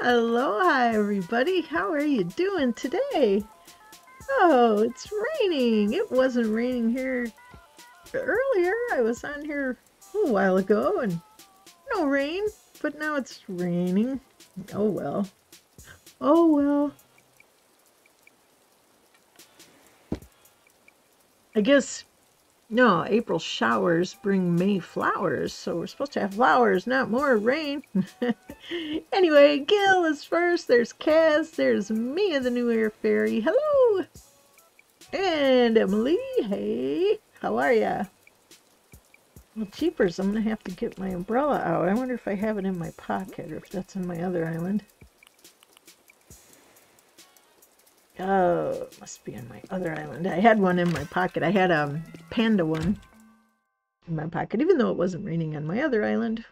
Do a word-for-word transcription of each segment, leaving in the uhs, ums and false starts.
Aloha, everybody. How are you doing today? Oh, it's raining. It wasn't raining here earlier. I was on here a while ago and no rain, but now it's raining. Oh, well. Oh, well. I guess, no, April showers bring May flowers, so we're supposed to have flowers, not more rain. Anyway, Gil is first, there's Kaz, there's Mia the New Air Fairy, hello! And Emily, hey, how are ya? Well, jeepers, I'm gonna have to get my umbrella out. I wonder if I have it in my pocket, or if that's on my other island. Oh, it must be on my other island. I had one in my pocket. I had a panda one in my pocket, even though it wasn't raining on my other island.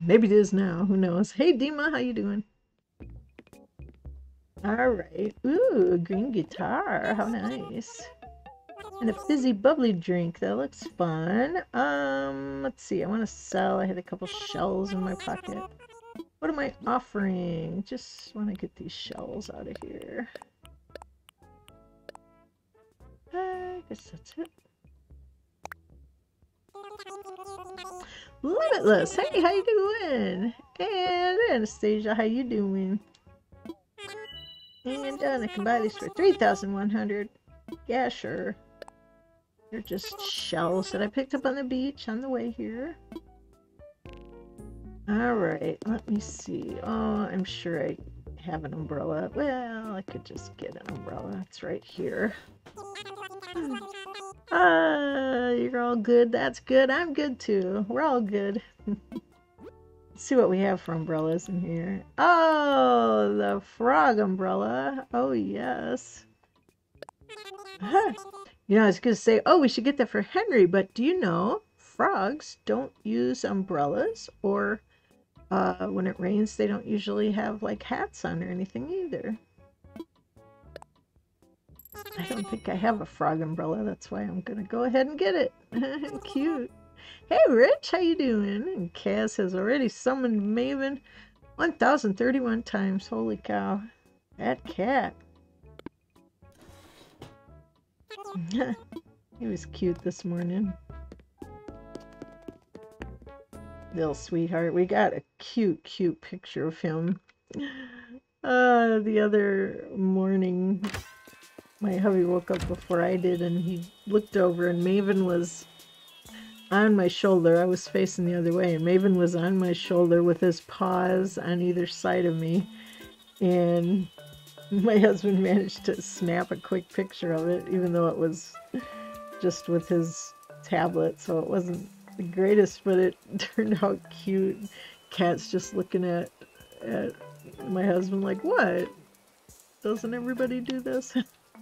Maybe it is now. Who knows? Hey, Dima, how you doing? All right. Ooh, a green guitar. How nice. And a fizzy bubbly drink. That looks fun. Um, let's see. I want to sell. I had a couple shells in my pocket. What am I offering? Just want to get these shells out of here. I guess that's it. Limitless, hey, how you doing? And Anastasia, how you doing? And Donna can buy these for three thousand one hundred dollars. Yeah, sure. They're just shells that I picked up on the beach on the way here. Alright, let me see. Oh, I'm sure I have an umbrella. Well, I could just get an umbrella. It's right here. Uh, you're all good. That's good. I'm good too. We're all good. Let's see what we have for umbrellas in here. Oh, the frog umbrella. Oh, yes. Huh. You know, I was going to say, oh, we should get that for Henry, but do you know frogs don't use umbrellas, or uh, when it rains, they don't usually have like hats on or anything either. I don't think I have a frog umbrella. That's why I'm going to go ahead and get it. Cute. Hey, Rich, how you doing? And Cass has already summoned Maven one thousand thirty-one times. Holy cow. That cat. He was cute this morning. Little sweetheart. We got a cute, cute picture of him uh, the other morning. My hubby woke up before I did, and he looked over, and Maven was on my shoulder. I was facing the other way, and Maven was on my shoulder with his paws on either side of me. And my husband managed to snap a quick picture of it, even though it was just with his tablet, so it wasn't the greatest, but it turned out cute. Cat's just looking at, at my husband like, what? Doesn't everybody do this?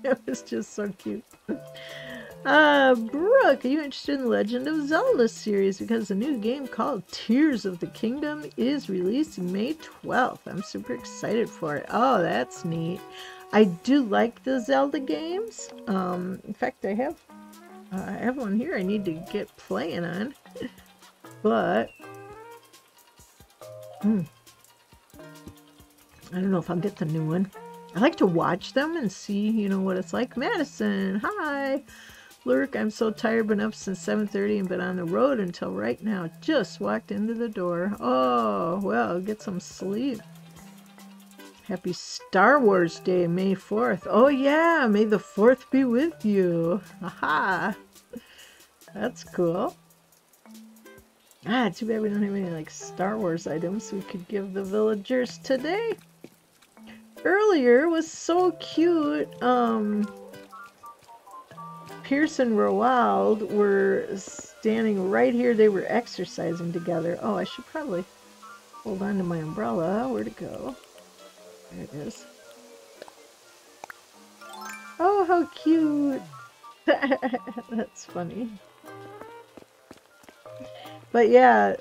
It was just so cute. Uh, Brooke, are you interested in the Legend of Zelda series? Because the new game called Tears of the Kingdom is released May twelfth. I'm super excited for it. Oh, that's neat. I do like the Zelda games. Um, in fact, I have, uh, I have one here I need to get playing on. But, hmm. I don't know if I'll get the new one. I like to watch them and see, you know, what it's like. Madison, hi! Lurk, I'm so tired, been up since seven thirty and been on the road until right now. Just walked into the door. Oh, well, get some sleep. Happy Star Wars Day, May fourth. Oh, yeah, may the fourth be with you. Aha! That's cool. Ah, too bad we don't have any, like, Star Wars items we could give the villagers today. Earlier was so cute. Um, Pierce and Roald were standing right here. They were exercising together. Oh, I should probably hold on to my umbrella. Where'd it go? There it is. Oh, how cute. That's funny. But yeah,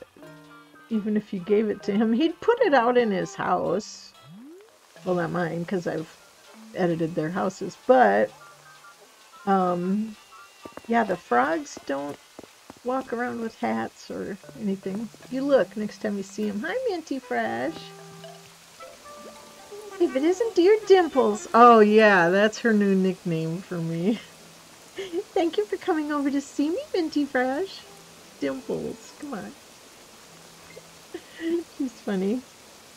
even if you gave it to him, he'd put it out in his house. Well, not mine, because I've edited their houses, but, um, yeah, the frogs don't walk around with hats or anything. You look next time you see them. Hi, Minty Fresh. If it isn't Dear Dimples. Oh, yeah, that's her new nickname for me. Thank you for coming over to see me, Minty Fresh. Dimples, come on. She's funny.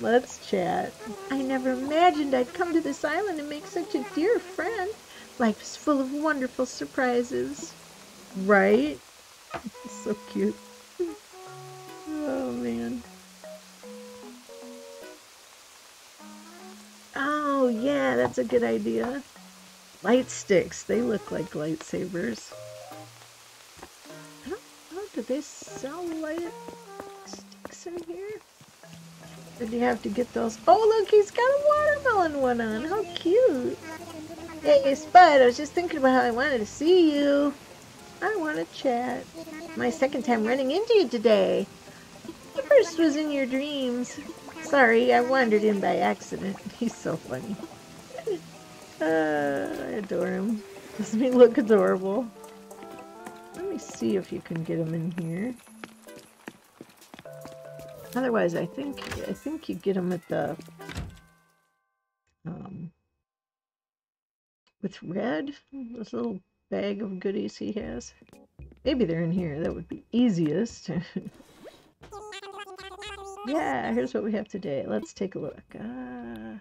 Let's chat. I never imagined I'd come to this island and make such a dear friend. Life is full of wonderful surprises. Right? So cute. Oh, man. Oh, yeah, that's a good idea. Light sticks. They look like lightsabers. I don't know. Do they sell light sticks in here? Or do you have to get those? Oh, look, he's got a watermelon one on. How cute. Hey, Spud, I was just thinking about how I wanted to see you. I want to chat. My second time running into you today. The first was in your dreams. Sorry, I wandered in by accident. He's so funny. Uh, I adore him. Doesn't he look adorable? Let me see if you can get him in here. Otherwise, I think I think you get him at the um with Red. This little bag of goodies he has. Maybe they're in here. That would be easiest. Yeah, here's what we have today. Let's take a look. Uh,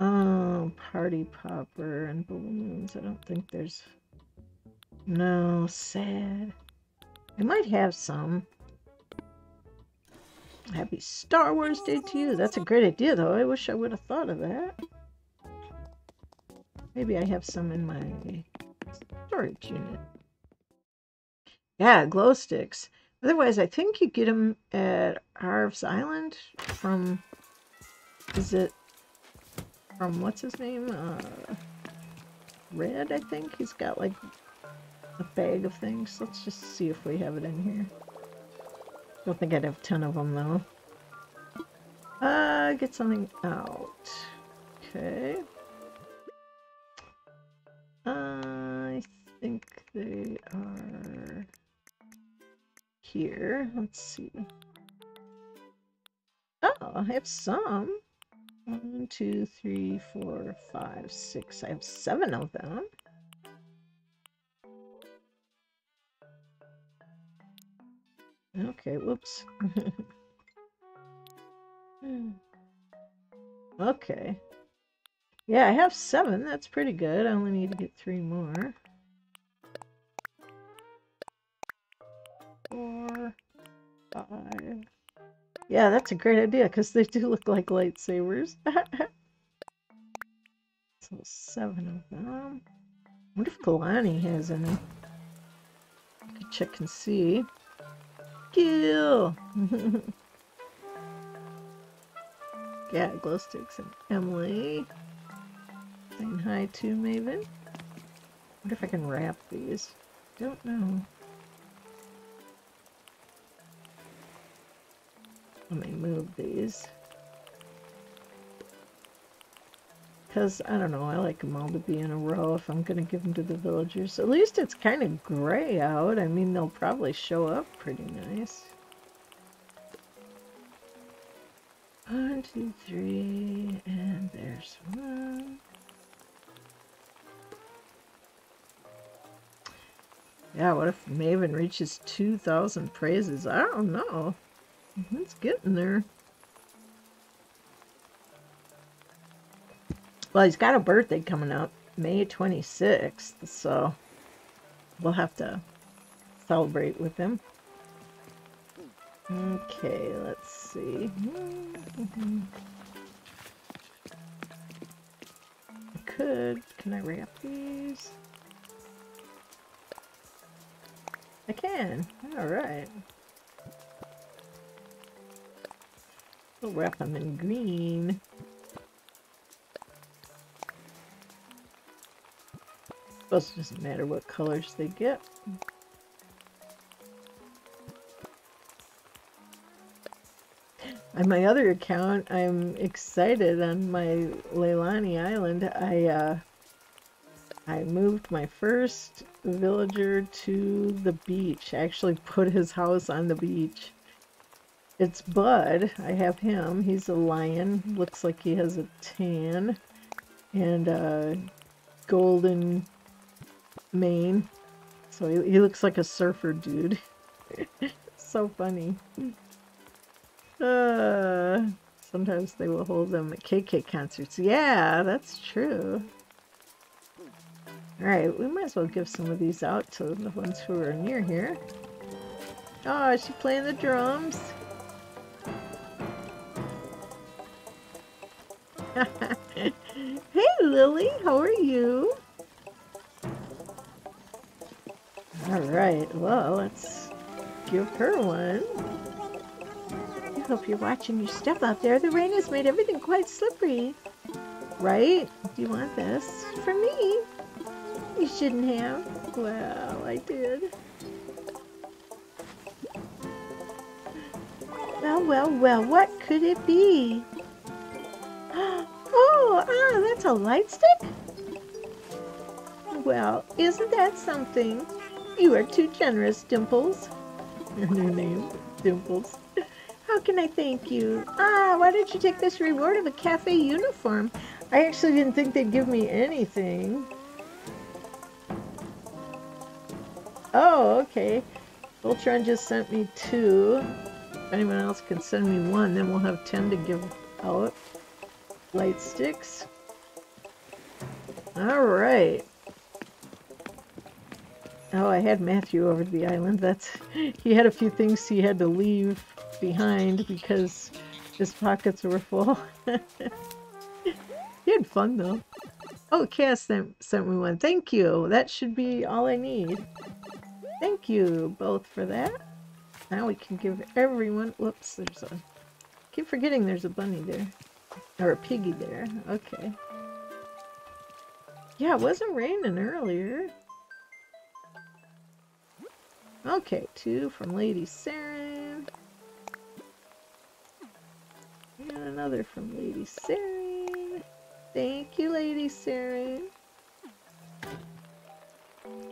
oh, party popper and balloons. I don't think there's... No, sad. I might have some. Happy Star Wars Day to you. That's a great idea, though. I wish I would have thought of that. Maybe I have some in my storage unit. Yeah, glow sticks. Otherwise, I think you get them at Harv's Island from, is it, from what's his name? Uh, Red, I think. He's got like a bag of things. Let's just see if we have it in here. Don't think I'd have ten of them, though. Uh, get something out. Okay. Uh, I think they are... here. Let's see. Oh, I have some. One, two, three, four, five, six. I have seven of them. Okay, whoops. Okay. Yeah, I have seven. That's pretty good. I only need to get three more. Four, five. Yeah, that's a great idea because they do look like lightsabers. So seven of them. I wonder if Leilani has any. I could check and see. Kill. Yeah, glow sticks and Emily. Saying hi to Maven. Wonder if I can wrap these. Don't know. Let me move these. Because, I don't know, I like them all to be in a row if I'm going to give them to the villagers. At least it's kind of gray out. I mean, they'll probably show up pretty nice. One, two, three, and there's one. Yeah, what if Maven reaches two thousand praises? I don't know. It's getting there. Well, he's got a birthday coming up, May twenty-sixth, so we'll have to celebrate with him. Okay, let's see. I could. Can I wrap these? I can. All right. We'll wrap them in green. I suppose it doesn't matter what colors they get. On my other account, I'm excited on my Leilani Island. I, uh, I moved my first villager to the beach. I actually put his house on the beach. It's Bud. I have him. He's a lion. Looks like he has a tan and a golden mane. So he, he looks like a surfer dude. So funny. Uh, sometimes they will hold them at K K concerts. Yeah, that's true. Alright, we might as well give some of these out to the ones who are near here. Oh, is she playing the drums? Hey Lily, how are you? Alright, well, let's give her one. I hope you're watching your step out there. The rain has made everything quite slippery. Right? Do you want this? For me? You shouldn't have. Well, I did. Well, well, well, what could it be? Oh, ah, that's a light stick? Well, isn't that something? You are too generous, Dimples. And her name, Dimples. How can I thank you? Ah, why don't you take this reward of a cafe uniform? I actually didn't think they'd give me anything. Oh, okay. Voltron just sent me two. If anyone else can send me one, then we'll have ten to give out. Light sticks. Alright. Oh, I had Matthew over to the island. That's he had a few things he had to leave behind because his pockets were full. He had fun, though. Oh, Cass sent, sent me one. Thank you. That should be all I need. Thank you both for that. Now we can give everyone... Whoops, there's a... Keep forgetting there's a bunny there. Or a piggy there. Okay. Yeah, it wasn't raining earlier. Okay, two from Lady Saren. And another from Lady Saren. Thank you, Lady Saren.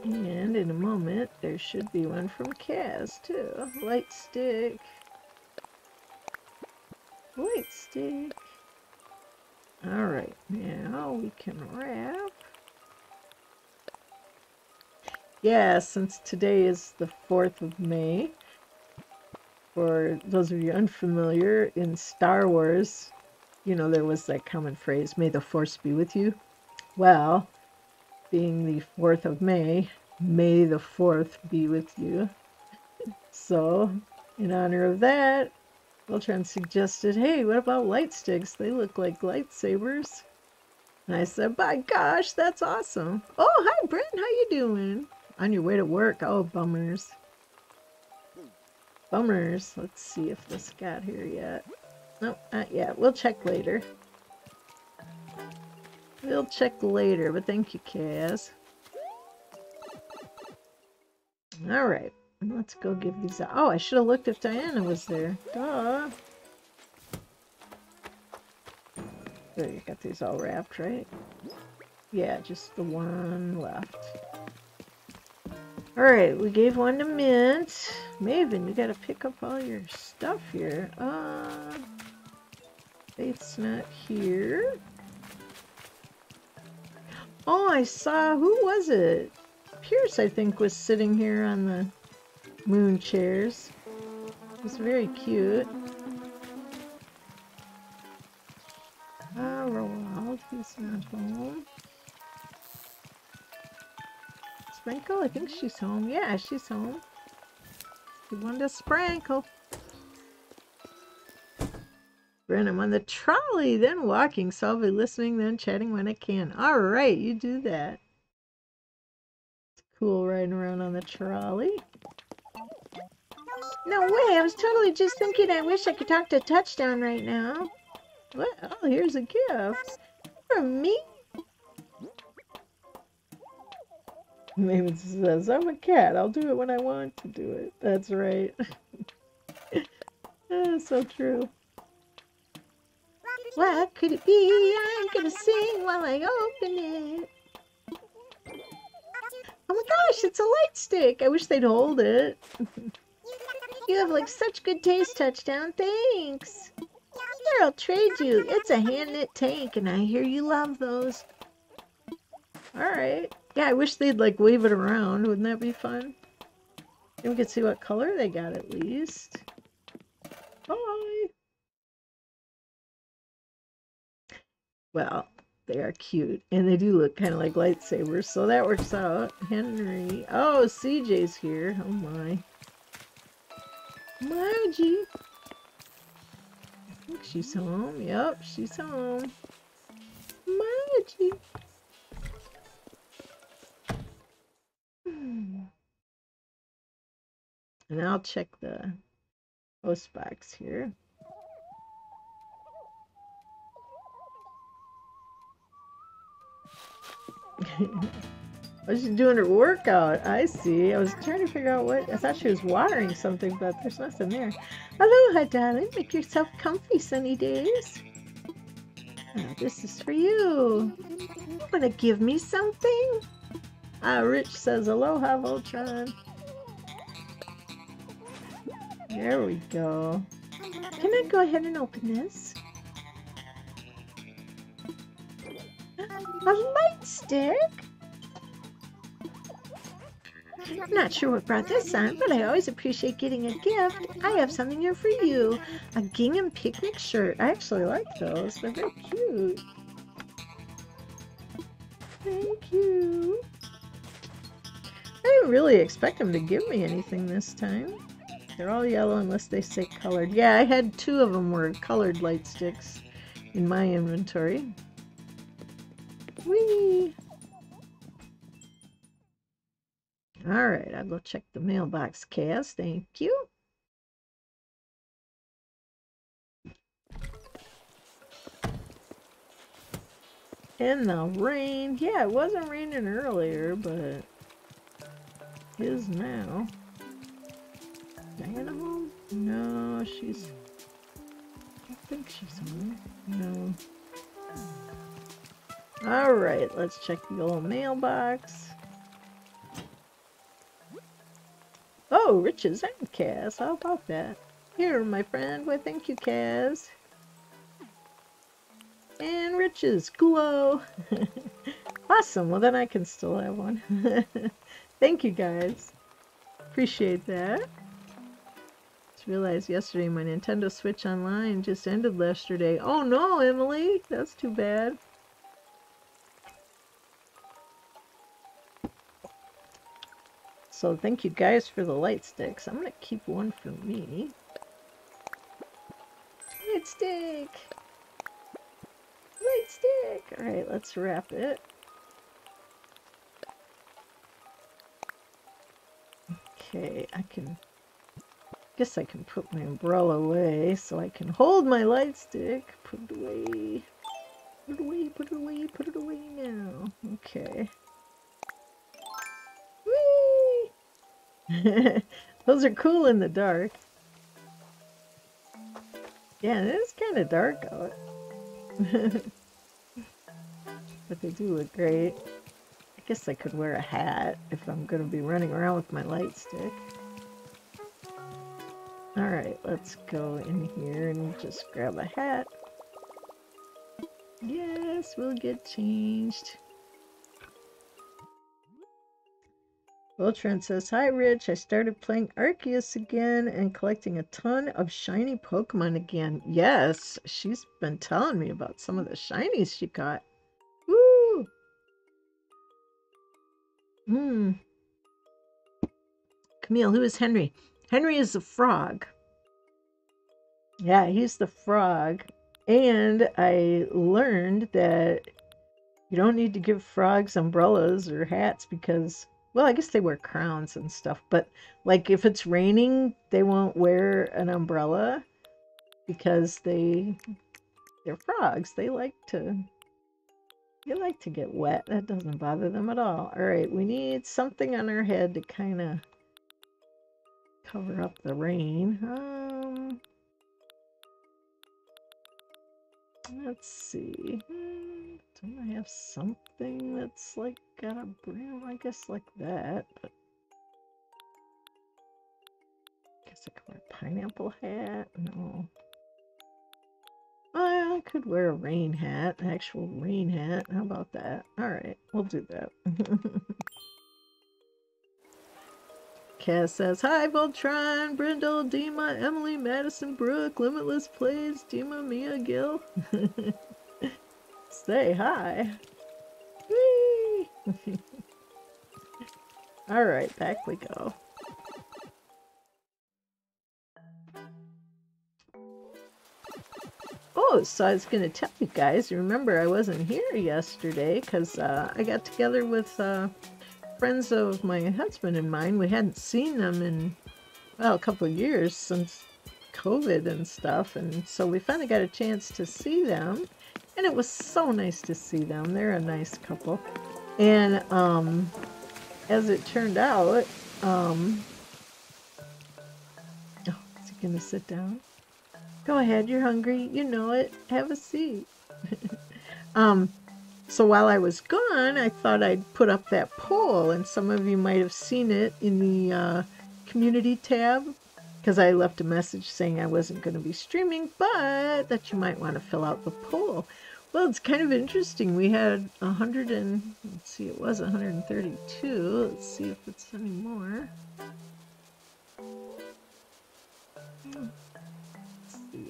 And in a moment, there should be one from Kaz, too. Light stick. Light stick. Alright, now we can wrap. Yeah, since today is the fourth of May, for those of you unfamiliar, in Star Wars, you know, there was that common phrase, "May the Force be with you." Well, being the fourth of May, may the fourth be with you. So, in honor of that, Voltron suggested, hey, what about light sticks? They look like lightsabers. And I said, by gosh, that's awesome. Oh, hi, Brent, how you doing? On your way to work. Oh, bummers. Bummers. Let's see if this got here yet. Nope, not yet. We'll check later. We'll check later, but thank you, Kaz. Alright, let's go give these out. Oh, I should have looked if Diana was there. Duh. There, you got these all wrapped, right? Yeah, just the one left. Alright, we gave one to Mint. Maven, you gotta pick up all your stuff here. Uh, Faith's not here. Oh, I saw, who was it? Pierce, I think, was sitting here on the moon chairs. It was very cute. Ah, uh, Roald, he's not home. Sprinkle, I think she's home. Yeah, she's home. Good one to Sprinkle. Brent, I'm on the trolley, then walking, so I'll be listening, then chatting when I can. Alright, you do that. It's cool riding around on the trolley. No way, I was totally just thinking I wish I could talk to Touchdown right now. What? Oh, here's a gift. From me? Maven says, I'm a cat, I'll do it when I want to do it. That's right. That's so true. What could it be? I'm gonna sing while I open it. Oh my gosh, it's a light stick. I wish they'd hold it. You have like such good taste, Touchdown. Thanks. Here, I'll trade you. It's a hand-knit tank, and I hear you love those. Alright. Yeah, I wish they'd like wave it around. Wouldn't that be fun? Then we could see what color they got at least. Bye! Well, they are cute. And they do look kind of like lightsabers, so that works out. Henry. Oh, C J's here. Oh my. Margie! I think she's home. Yep, she's home. Margie! Hmm. And I'll check the post box here. Oh, she's doing her workout. I see. I was trying to figure out what... I thought she was watering something, but there's nothing there. Aloha, darling. Make yourself comfy, sunny days. Oh, this is for you. You want to give me something? Ah, Rich says, aloha, Voltron. There we go. Can I go ahead and open this? A light stick? Not sure what brought this on, but I always appreciate getting a gift. I have something here for you. A gingham picnic shirt. I actually like those. They're very cute. Thank you. I didn't really expect them to give me anything this time. They're all yellow unless they say colored. Yeah, I had two of them were colored light sticks in my inventory. Whee! Alright, I'll go check the mailbox, Cass. Thank you. And the rain. Yeah, it wasn't raining earlier, but it is now. Diana home? No, she's... I think she's home. No. Alright, let's check the old mailbox. Oh, Riches and Kaz. How about that? Here, my friend. Well, thank you, Kaz. And Riches. Glow. Awesome. Well, then I can still have one. Thank you, guys. Appreciate that. Just realized yesterday my Nintendo Switch Online just ended yesterday. Oh, no, Emily. That's too bad. So thank you guys for the light sticks. I'm going to keep one for me. Light stick! Light stick! Alright, let's wrap it. Okay, I can... guess I can put my umbrella away so I can hold my light stick. Put it away. Put it away, put it away, put it away now. Okay. Those are cool in the dark. Yeah, it is kind of dark out. But they do look great. I guess I could wear a hat if I'm going to be running around with my light stick. Alright, let's go in here and just grab a hat. Yes, we'll get changed. Voltron says, hi Rich, I started playing Arceus again and collecting a ton of shiny Pokemon again. Yes, she's been telling me about some of the shinies she got. Woo! Hmm. Camille, who is Henry? Henry is the frog. Yeah, he's the frog. And I learned that you don't need to give frogs umbrellas or hats because... well, I guess they wear crowns and stuff, but like if it's raining, they won't wear an umbrella because they they're frogs. They like to they like to get wet. That doesn't bother them at all. All right, we need something on our head to kind of cover up the rain. Um, let's see. Don't I have something that's like got a brim? I guess like that. I guess I can wear pineapple hat? No. I could wear a rain hat, an actual rain hat. How about that? Alright, we'll do that. Cass says, hi, Voltron, Brindle, Dima, Emily, Madison, Brooke, Limitless Plays, Dima, Mia, Gil. Say hi. Alright, back we go. Oh, so I was going to tell you guys, remember I wasn't here yesterday because uh, I got together with uh, friends of my husband and mine. We hadn't seen them in, well, a couple of years since COVID and stuff, and so we finally got a chance to see them, and it was so nice to see them. They're a nice couple. And um, as it turned out, um, oh, is he going to sit down? Go ahead, you're hungry, you know it, have a seat. um, so while I was gone, I thought I'd put up that poll, and some of you might have seen it in the uh, community tab, because I left a message saying I wasn't going to be streaming, but that you might want to fill out the poll. Well, it's kind of interesting. We had a hundred and, let's see, it was one hundred thirty-two. Let's see if it's any more. Hmm.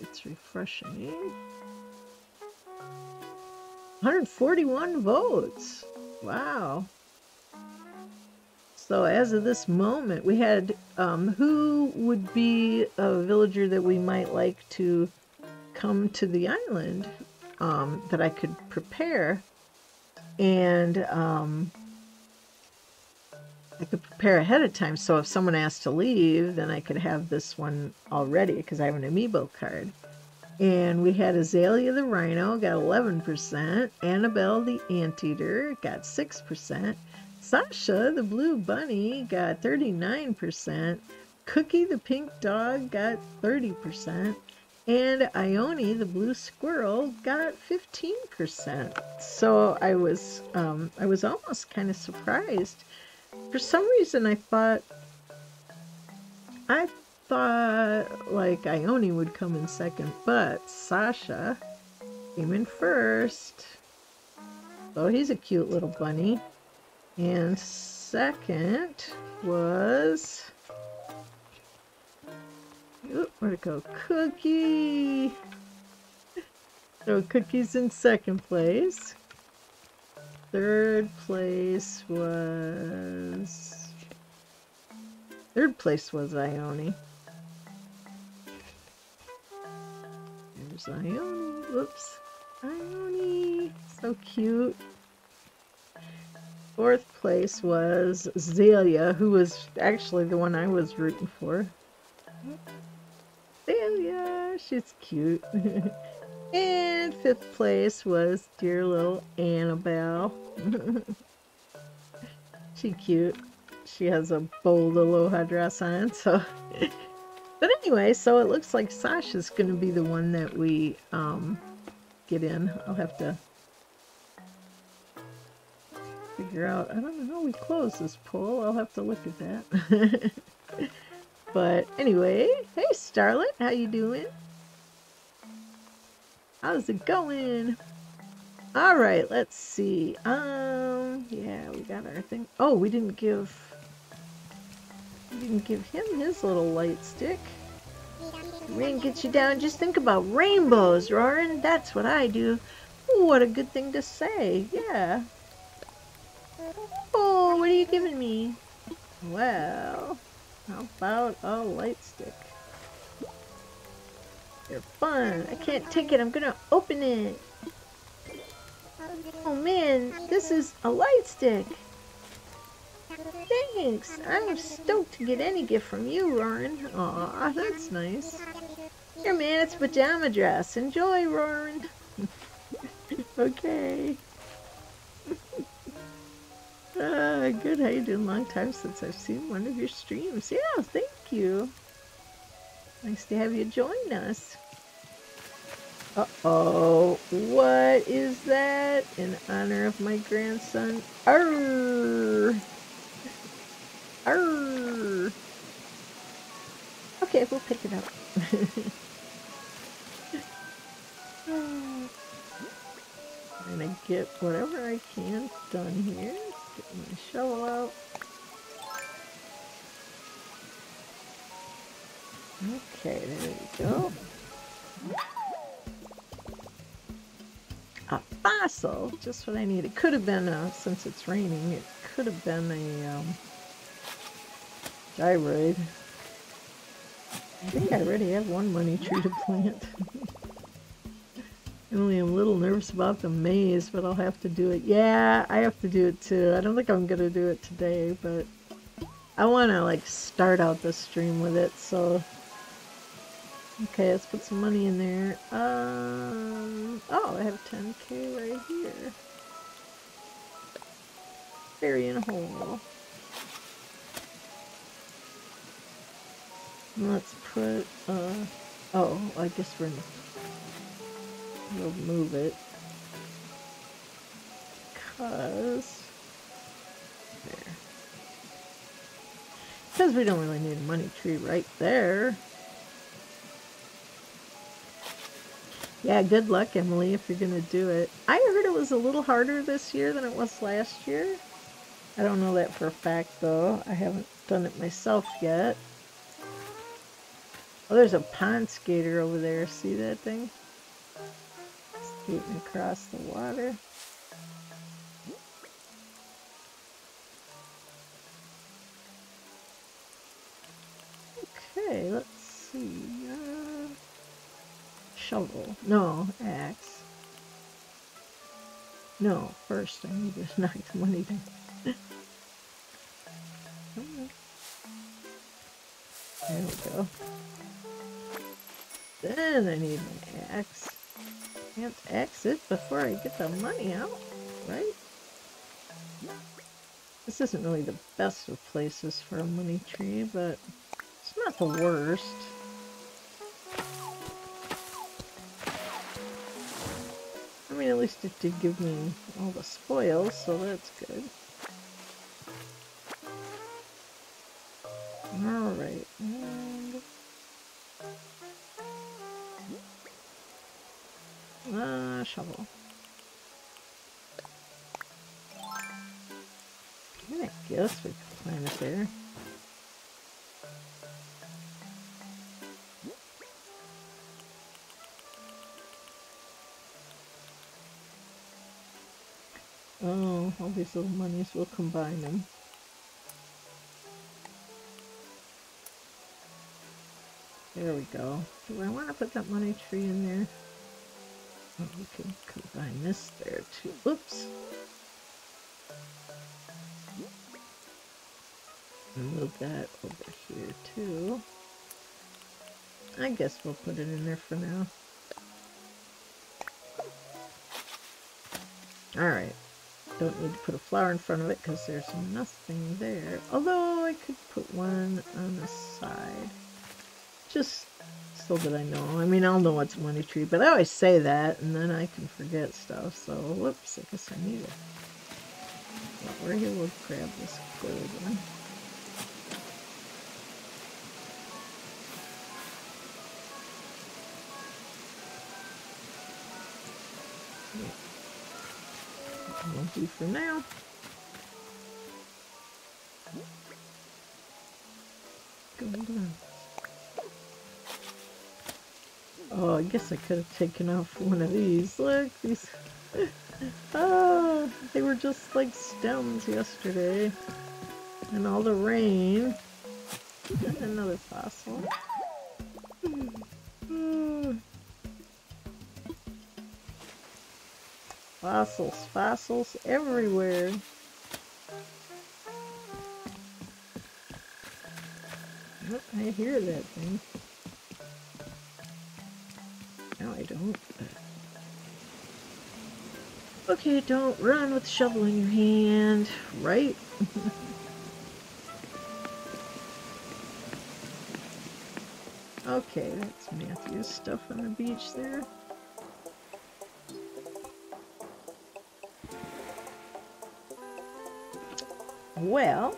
It's refreshing. one hundred forty-one votes. Wow. So as of this moment, we had um, who would be a villager that we might like to come to the island um, that I could prepare. And um, I could prepare ahead of time, so if someone asked to leave, then I could have this one already because I have an amiibo card. And we had Azalea the Rhino, got eleven percent. Annabelle the Anteater got six percent. Sasha the Blue Bunny got thirty-nine percent. Cookie the Pink Dog got thirty percent. And Ione the Blue Squirrel got fifteen percent. So I was, um, I was almost kind of surprised. For some reason, I thought, I thought, like, Ione would come in second, but Sasha came in first. Oh, he's a cute little bunny. And second was, oop, where'd it go? Cookie! So Cookie's in second place. Third place was... Third place was Ione. There's Ione. Whoops. Ione. So cute. Fourth place was Zelia, who was actually the one I was rooting for. Zelia! She's cute. And fifth place was dear little Annabelle. She cute. She has a bold aloha dress on, so but anyway, so it looks like Sasha's gonna be the one that we um get in. I'll have to figure out, I don't know how we close this poll. I'll have to look at that. But anyway, hey Starlet, how you doing? How's it going? All right, let's see. Um, yeah, we got our thing. Oh, we didn't give, we didn't give him his little light stick. Rain gets you down. Just think about rainbows, Roarin'. That's what I do. Ooh, what a good thing to say. Yeah. Oh, what are you giving me? Well, how about a light stick? They're fun. I can't take it. I'm gonna open it. Oh man, this is a light stick. Thanks. I'm stoked to get any gift from you, Roarin'. Aw, that's nice. Here man, it's a pajama dress. Enjoy, Roarin'. Okay. uh, good. How you doing? Long time since I've seen one of your streams. Yeah, thank you. Nice to have you join us. Uh-oh. What is that? In honor of my grandson. Arr! Arr! A Okay, we'll pick it up. I'm gonna get whatever I can done here. Get my shovel out. Okay, there we go. A fossil, just what I need. It could have been, uh, since it's raining, it could have been a um, gyroid. I think I already have one money tree to plant. I only am a little nervous about the maze, but I'll have to do it. Yeah, I have to do it too. I don't think I'm going to do it today, but I want to like start out the stream with it, so... Okay, let's put some money in there. Um, oh, I have ten K right here. Burying hole. Let's put, uh, oh, I guess we're, we'll move it, because, there, because we don't really need a money tree right there. Yeah, good luck, Emily, if you're going to do it. I heard it was a little harder this year than it was last year. I don't know that for a fact, though. I haven't done it myself yet. Oh, there's a pond skater over there. See that thing? Skating across the water. Okay, let's see. Uh, shovel. No, axe. No, first I need to knock the money down. There we go. Then I need an axe. I have to axe it before I get the money out, right? This isn't really the best of places for a money tree, but it's not the worst. I mean, at least it did give me all the spoils, so that's good. Alright, and... Uh, shovel. I guess we could plant it there. Oh, all these little monies, we'll combine them. There we go. Do I want to put that money tree in there? Oh, we can combine this there too. Oops. And move that over here too. I guess we'll put it in there for now. Alright. Don't need to put a flower in front of it because there's nothing there. Although I could put one on the side. Just so that I know. I mean, I'll know what's a money tree, but I always say that, and then I can forget stuff, so whoops, I guess I need it. But we're here, we'll grab this gold one. That won't do for now. Gold one. Oh, I guess I could have taken off one of these. Look, these... Oh, they were just like stems yesterday. And all the rain. And another fossil. Fossils, fossils everywhere. Oh, I hear that thing. No, I don't. Okay, don't run with the shovel in your hand, right? Okay, that's Matthew's stuff on the beach there. Well,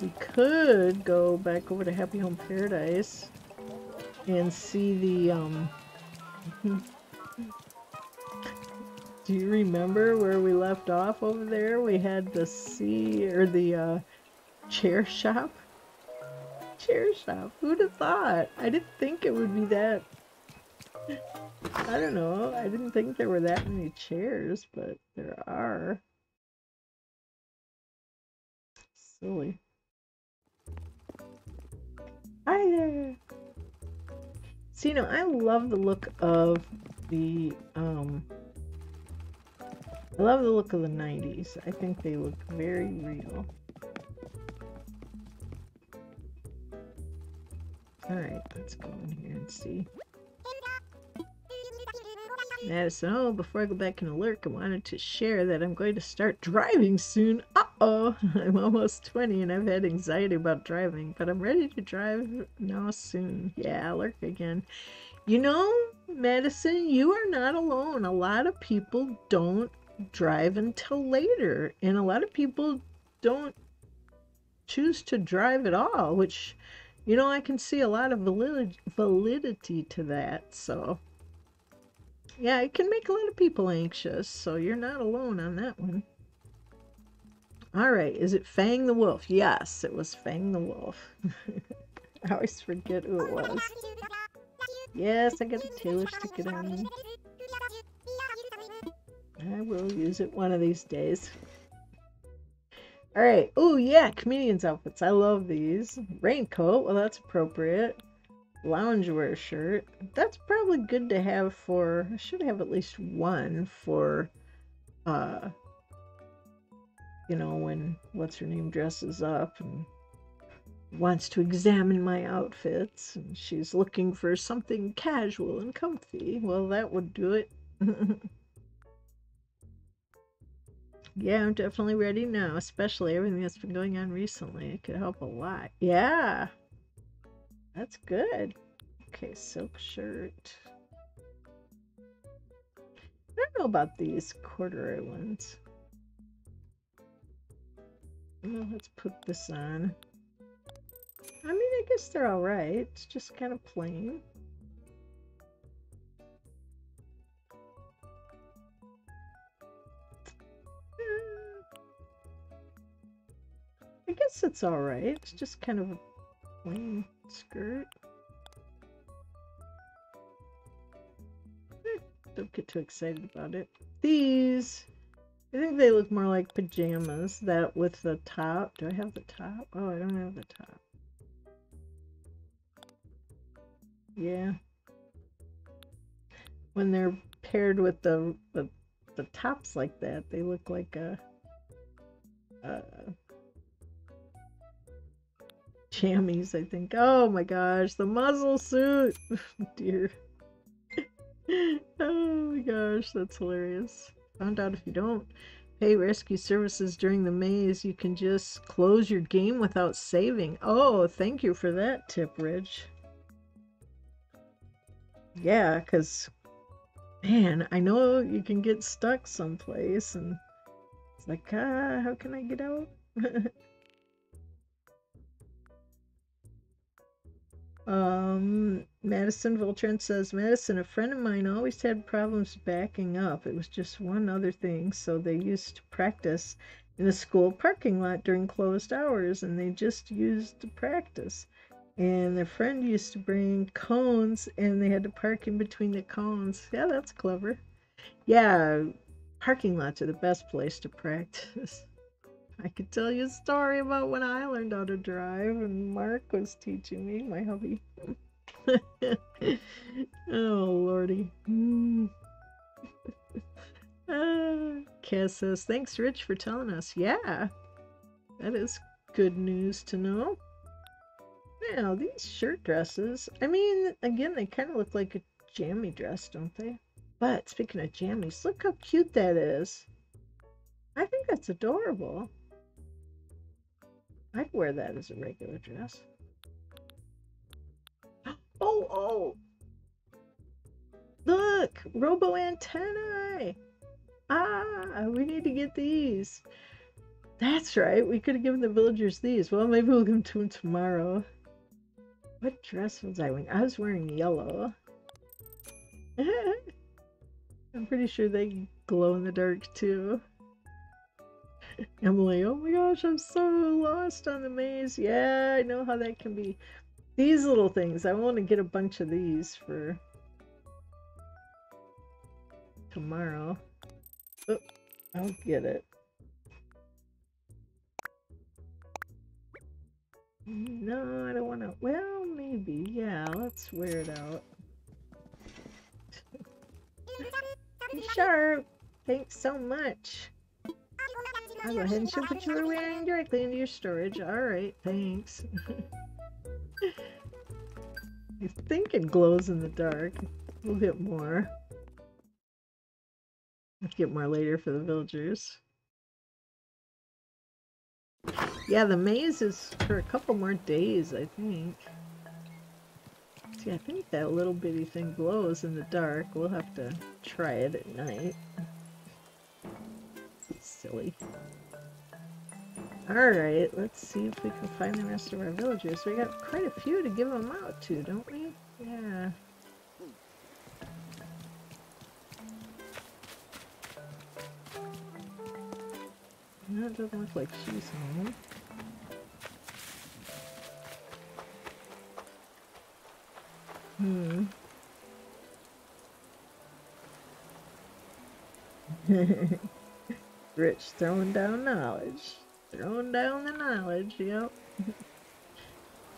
We could go back over to Happy Home Paradise and see the, um... do you remember where we left off over there? We had the sea, or the, uh, chair shop? Chair shop? Who'd have thought? I didn't think it would be that... I don't know. I didn't think there were that many chairs, but there are. Silly. Hi there! So, you know, I love the look of the, um, I love the look of the nineties. I think they look very real. Alright, let's go in here and see. Madison, oh, before I go back and lurk, I wanted to share that I'm going to start driving soon. Uh-oh! I'm almost twenty and I've had anxiety about driving, but I'm ready to drive now soon. Yeah, lurk again. You know, Madison, you are not alone. A lot of people don't drive until later, and a lot of people don't choose to drive at all, which, you know, I can see a lot of valid validity to that, so... yeah, it can make a lot of people anxious, so you're not alone on that one. Alright, is it Fang the Wolf? Yes, it was Fang the Wolf. I always forget who it was. Yes, I got a Taylor sticker on. I will use it one of these days. Alright, oh yeah, comedian's outfits. I love these. Raincoat, well that's appropriate. Loungewear shirt. That's probably good to have for, I should have at least one for, uh, you know, when what's-her-name dresses up and wants to examine my outfits and she's looking for something casual and comfy. Well, that would do it. Yeah, I'm definitely ready now, especially everything that's been going on recently. It could help a lot. Yeah! That's good. Okay, silk shirt. I don't know about these corduroy ones. Well, let's put this on. I mean, I guess they're alright. It's just kind of plain. I guess it's alright. It's just kind of plain skirt. Eh, don't get too excited about it. These, I think they look more like pajamas. That with the top. Do I have the top? Oh, I don't have the top. Yeah. When they're paired with the the, the tops like that, they look like a, a jammies, I think. Oh my gosh, the muzzle suit! Dear. Oh my gosh, that's hilarious. Found out if you don't pay rescue services during the maze, you can just close your game without saving. Oh, thank you for that tip, Ridge. Yeah, because, man, I know you can get stuck someplace and it's like, ah, how can I get out? Um, Madison Voltron says, Madison, a friend of mine always had problems backing up. It was just one other thing, so they used to practice in the school parking lot during closed hours, and they just used to practice. And their friend used to bring cones, and they had to park in between the cones. Yeah, that's clever. Yeah, parking lots are the best place to practice. I could tell you a story about when I learned how to drive and Mark was teaching me, my hubby. Oh, lordy. Mm. uh, Cass says, thanks, Rich, for telling us. Yeah, that is good news to know. Now, these shirt dresses, I mean, again, they kind of look like a jammy dress, don't they? But speaking of jammies, look how cute that is. I think that's adorable. I'd wear that as a regular dress. Oh, oh! Look! Robo antennae! Ah, we need to get these. That's right. We could have given the villagers these. Well, maybe we'll give them to them tomorrow. What dress was I wearing? I was wearing yellow. I'm pretty sure they glow in the dark too. Emily, oh my gosh, I'm so lost on the maze. Yeah, I know how that can be. These little things, I want to get a bunch of these for tomorrow. Oh, I'll get it. No, I don't want to. Well, maybe. Yeah, let's wear it out. Sharp, thanks so much. I'll go ahead and ship what you're wearing directly into your storage. Alright, thanks. I think it glows in the dark. We'll get more. We'll get more later for the villagers. Yeah, the maze is for a couple more days, I think. See, I think that little bitty thing glows in the dark. We'll have to try it at night. Silly. Alright, let's see if we can find the rest of our villagers. We got quite a few to give them out to, don't we? Yeah. No, it doesn't look like she's home. Hmm. Rich throwing down knowledge. Throwing down the knowledge, yep.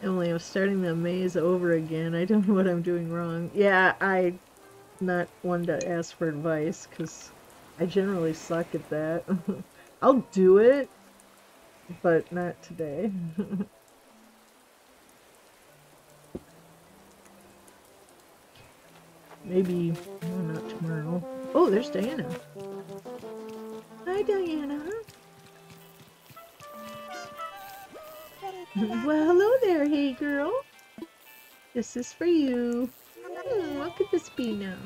Emily, I'm starting the maze over again. I don't know what I'm doing wrong. Yeah, I'm not one to ask for advice, because I generally suck at that. I'll do it, but not today. Maybe, oh, not tomorrow. Oh, there's Diana. Hi, Diana. Well, hello there, hey girl. This is for you. Hmm, what could this be now?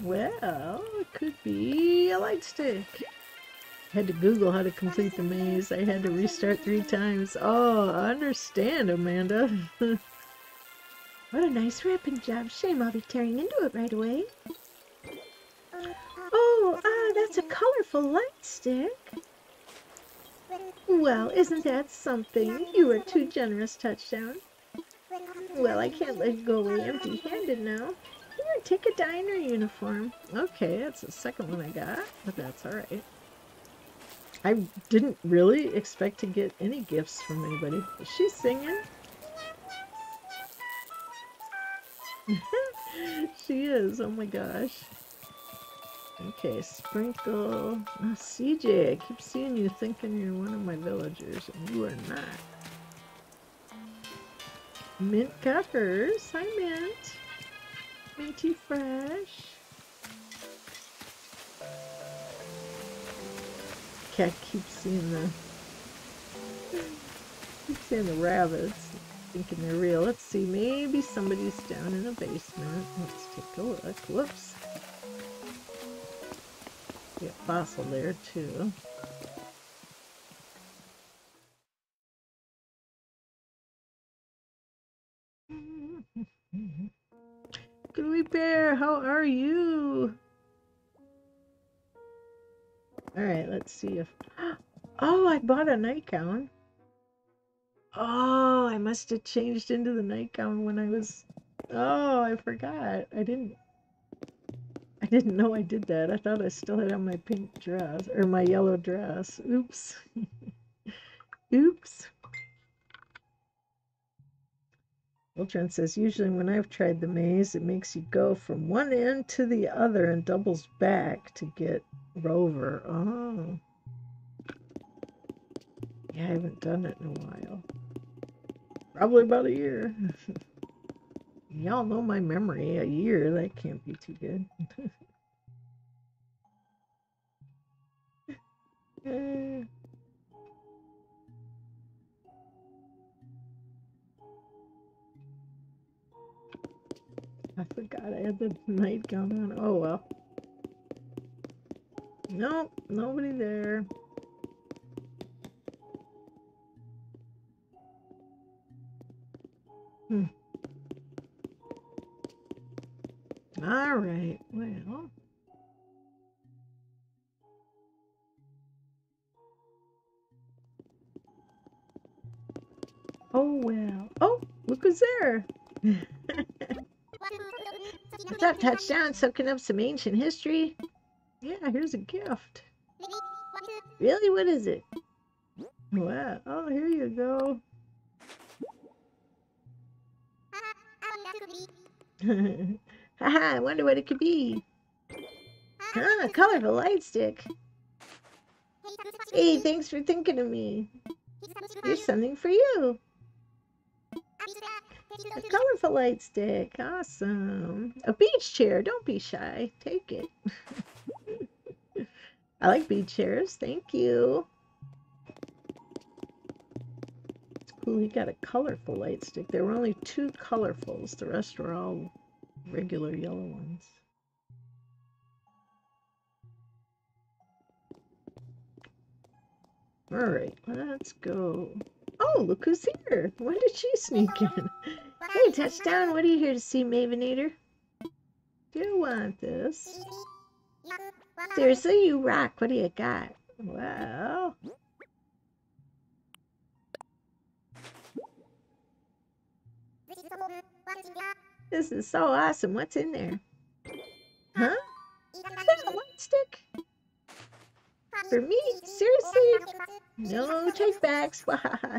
Well, it could be a light stick. I had to Google how to complete the maze. I had to restart three times. Oh, I understand, Amanda. What a nice wrapping job. Shame I'll be tearing into it right away. Oh, ah, that's a colorful light stick. Well, isn't that something? You are too generous, Touchdown. Well, I can't let you go away empty-handed now. Here, take a diner uniform. Okay, that's the second one I got, but that's alright. I didn't really expect to get any gifts from anybody. Is she singing? She is, oh my gosh. Okay, Sprinkle. Oh, C J, I keep seeing you thinking you're one of my villagers, and you are not. Mint got hers. Hi, Mint. Minty Fresh. Cat keeps seeing the... keep seeing the rabbits. Thinking they're real. Let's see, maybe somebody's down in the basement. Let's take a look. Whoops. Get fossil there too. Gooey Bear, how are you? Alright, let's see if... Oh, I bought a nightgown. Oh, I must have changed into the nightgown when I was... Oh, I forgot. I didn't... I didn't know I did that. I thought I still had on my pink dress. Or my yellow dress. Oops. Oops. Ultron says, usually when I've tried the maze, it makes you go from one end to the other and doubles back to get Rover. Oh. Yeah, I haven't done it in a while. Probably about a year. Y'all know my memory. A year, that can't be too good. uh, I forgot I had the nightgown on. Oh well. Nope, nobody there. Hmm. All right, well. Oh, well. Oh, look who's there. What's up, Touchdown? Soaking up some ancient history. Yeah, here's a gift. Really? What is it? Wow. Oh, here you go. Haha, I wonder what it could be. Ah, a colorful light stick. Hey, thanks for thinking of me. Here's something for you. A colorful light stick. Awesome. A beach chair. Don't be shy. Take it. I like beach chairs. Thank you. It's cool. He got a colorful light stick. There were only two colorfuls. The rest were all regular yellow ones. All right. Let's go. Oh, look who's here! When did she sneak in? Hey, Touchdown, what are you here to see, Mavenator? Do you want this? Seriously, you rock. What do you got? Well... this is so awesome. What's in there? Huh? Is that a light stick? For me? Seriously? No take-backs.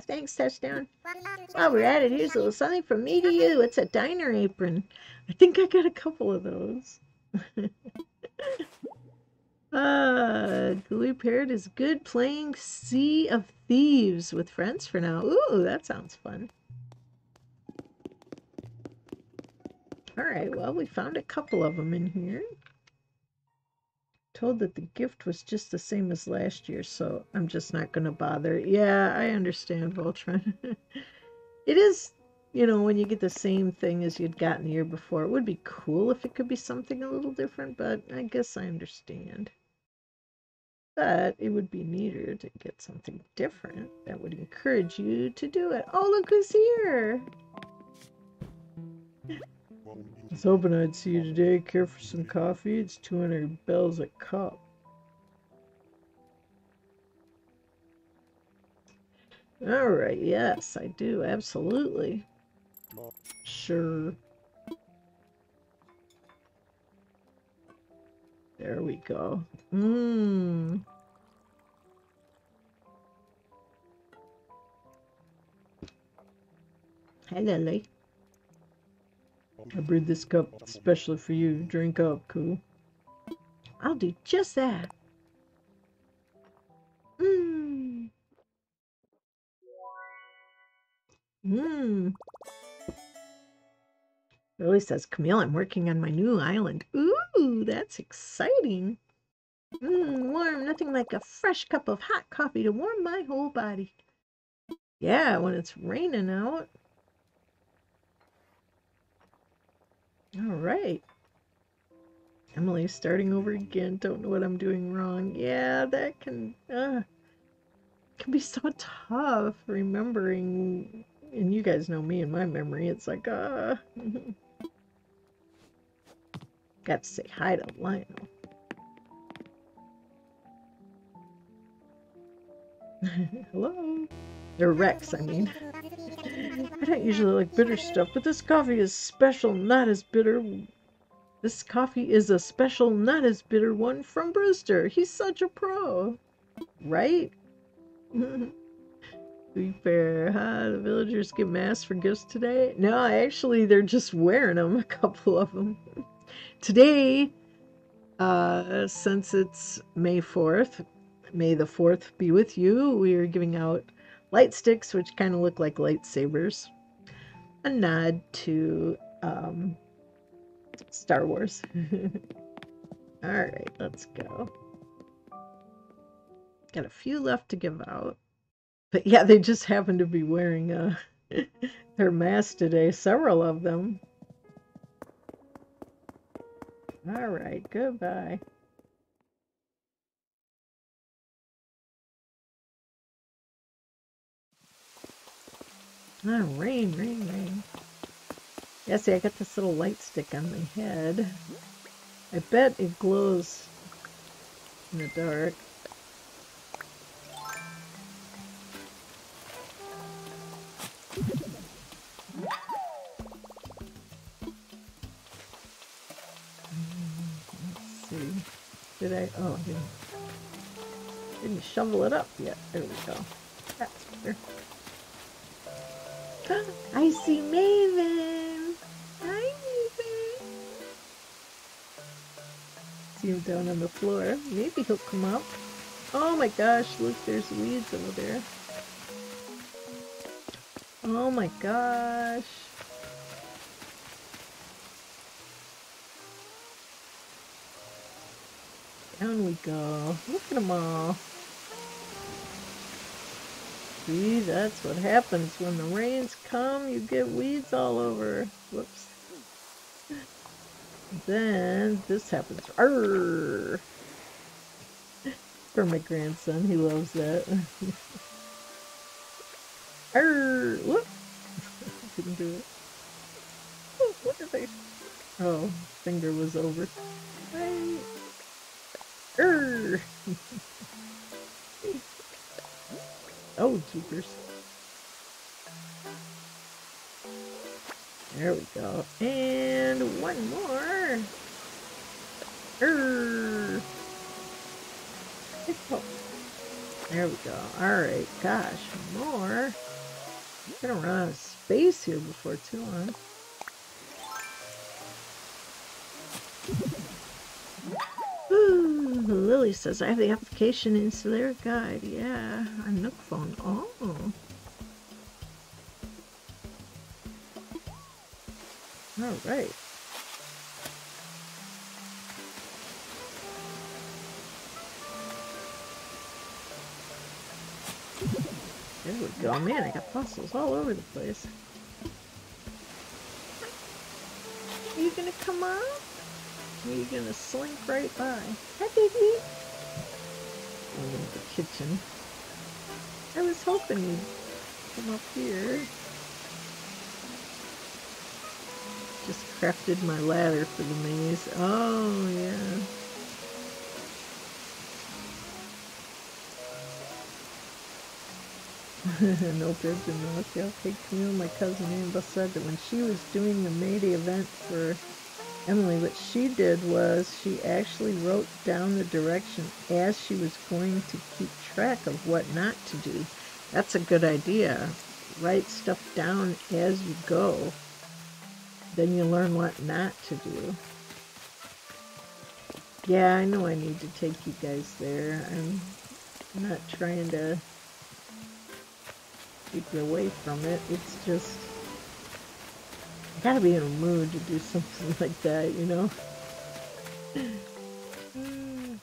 Thanks, Touchdown. While we're at it, here's a little something from me to you. It's a diner apron. I think I got a couple of those. uh, Gooey Parrot is good playing Sea of Thieves with friends for now. Ooh, that sounds fun. Alright, well, we found a couple of them in here. Told that the gift was just the same as last year, so I'm just not going to bother. Yeah, I understand, Voltron. It is, you know, when you get the same thing as you'd gotten the year before, it would be cool if it could be something a little different, but I guess I understand. But it would be neater to get something different that would encourage you to do it. Oh, look who's here! I was hoping I'd see you today. Care for some coffee? It's two hundred bells a cup. Alright, yes, I do. Absolutely. Sure. There we go. Mmm. Hi, Lily. I brewed this cup especially for you. Drink up, cool. I'll do just that. Mmm. Mmm. Lily says, Camille, I'm working on my new island. Ooh, that's exciting. Mmm, warm. Nothing like a fresh cup of hot coffee to warm my whole body. Yeah, when it's raining out. All right. Emily's starting over again. Don't know what I'm doing wrong. Yeah, that can uh, can be so tough remembering. And you guys know me and my memory. It's like, uh. Got to say hi to Lionel. Hello. Or Rex, I mean. I don't usually like bitter stuff, but this coffee is special, not as bitter. This coffee is a special, not as bitter one from Brewster. He's such a pro. Right? To be fair, huh? The villagers give masks for gifts today? No, actually, they're just wearing them, a couple of them. Today, uh, since it's May fourth, May the fourth be with you, we are giving out light sticks, which kind of look like lightsabers. A nod to um, Star Wars. Alright, let's go. Got a few left to give out. But yeah, they just happen to be wearing uh, their masks today. Several of them. Alright, goodbye. Ah, rain, rain, rain. Yeah, see, I got this little light stick on my head. I bet it glows in the dark. Did I? Oh, I didn't, didn't shovel it up yet. There we go. That's better. I see Maven! Hi, Maven! See him down on the floor. Maybe he'll come up. Oh my gosh, look, there's weeds over there. Oh my gosh. Down we go. Look at them all. See, that's what happens when the rains come. You get weeds all over. Whoops. Then this happens. Arr! For my grandson, he loves that. Arr! Whoop! I couldn't do it. Oh, what did I? Oh, finger was over. I... Err. Oh, jeepers. There we go. And one more. Err. Oh. There we go. Alright, gosh, more. I'm gonna run out of space here before too long. Lily says, I have the application in Celera Guide. Yeah, on Nook phone. Oh. Alright. There we go. Man, I got fossils all over the place. Are you gonna come up? You're gonna slink right by. Hi, baby! I'm in the kitchen. I was hoping you'd come up here. Just crafted my ladder for the maze. Oh, yeah. No bibs and no tail. Hey, Camille, my cousin Annabelle, said that when she was doing the Mayday event for Emily, what she did was she actually wrote down the direction as she was going to keep track of what not to do. That's a good idea. Write stuff down as you go. Then you learn what not to do. Yeah, I know I need to take you guys there. I'm not trying to keep you away from it. It's just... I gotta be in a mood to do something like that, you know? Mm.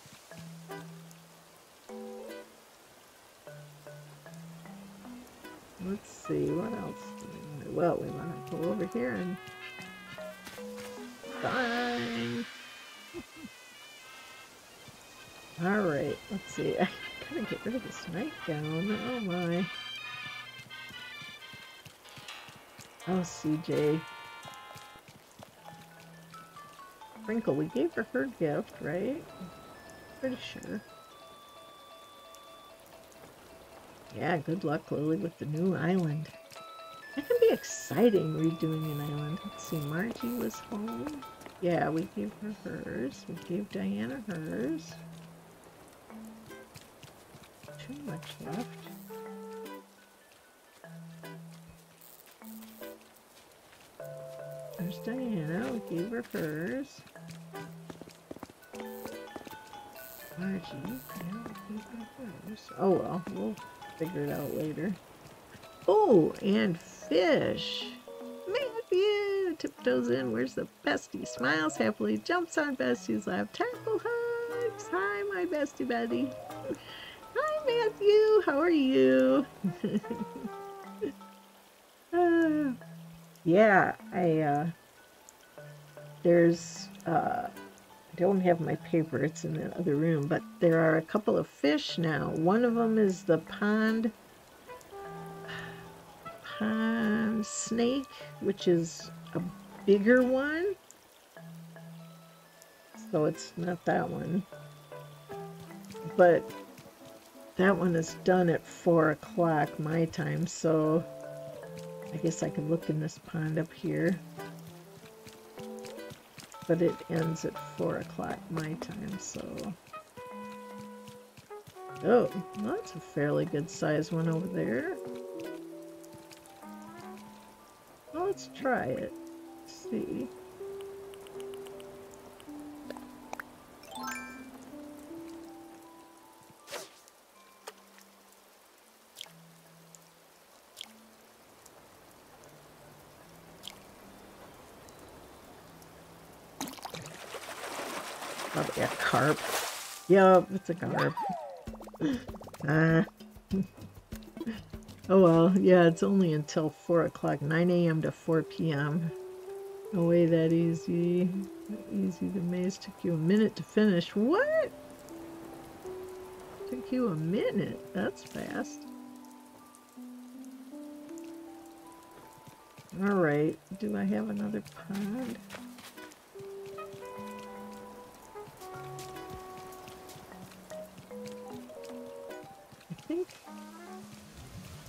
Let's see, what else do we want? Well, we want to go over here and... Bye! Alright, let's see. I gotta get rid of this nightgown. Oh my. Oh, C J. Sprinkle, we gave her her gift, right? Pretty sure. Yeah, good luck, Lily, with the new island. That can be exciting, redoing an island. Let's see, Margie was home. Yeah, we gave her hers. We gave Diana hers. Too much left. There's Diana, we gave her hers. Margie, yeah, we gave her hers. Oh well, we'll figure it out later. Oh, and fish! Matthew tiptoes in, where's the bestie? Smiles happily, jumps on bestie's lap, tackle hugs! Hi, my bestie buddy! Hi, Matthew! How are you? uh, Yeah, I, uh, there's, uh, I don't have my paper, it's in the other room, but there are a couple of fish now. One of them is the pond, pond snake, which is a bigger one. So it's not that one. But that one is done at four o'clock my time, so I guess I could look in this pond up here. But it ends at four o'clock my time, so... Oh, well, that's a fairly good-sized one over there. Well, let's try it. Let's see. Probably a carp. Yup, it's a carp. Uh, oh well, yeah, it's only until four o'clock, nine A M to four P M No way that easy. That easy. The maze took you a minute to finish. What? Took you a minute? That's fast. Alright, do I have another pond?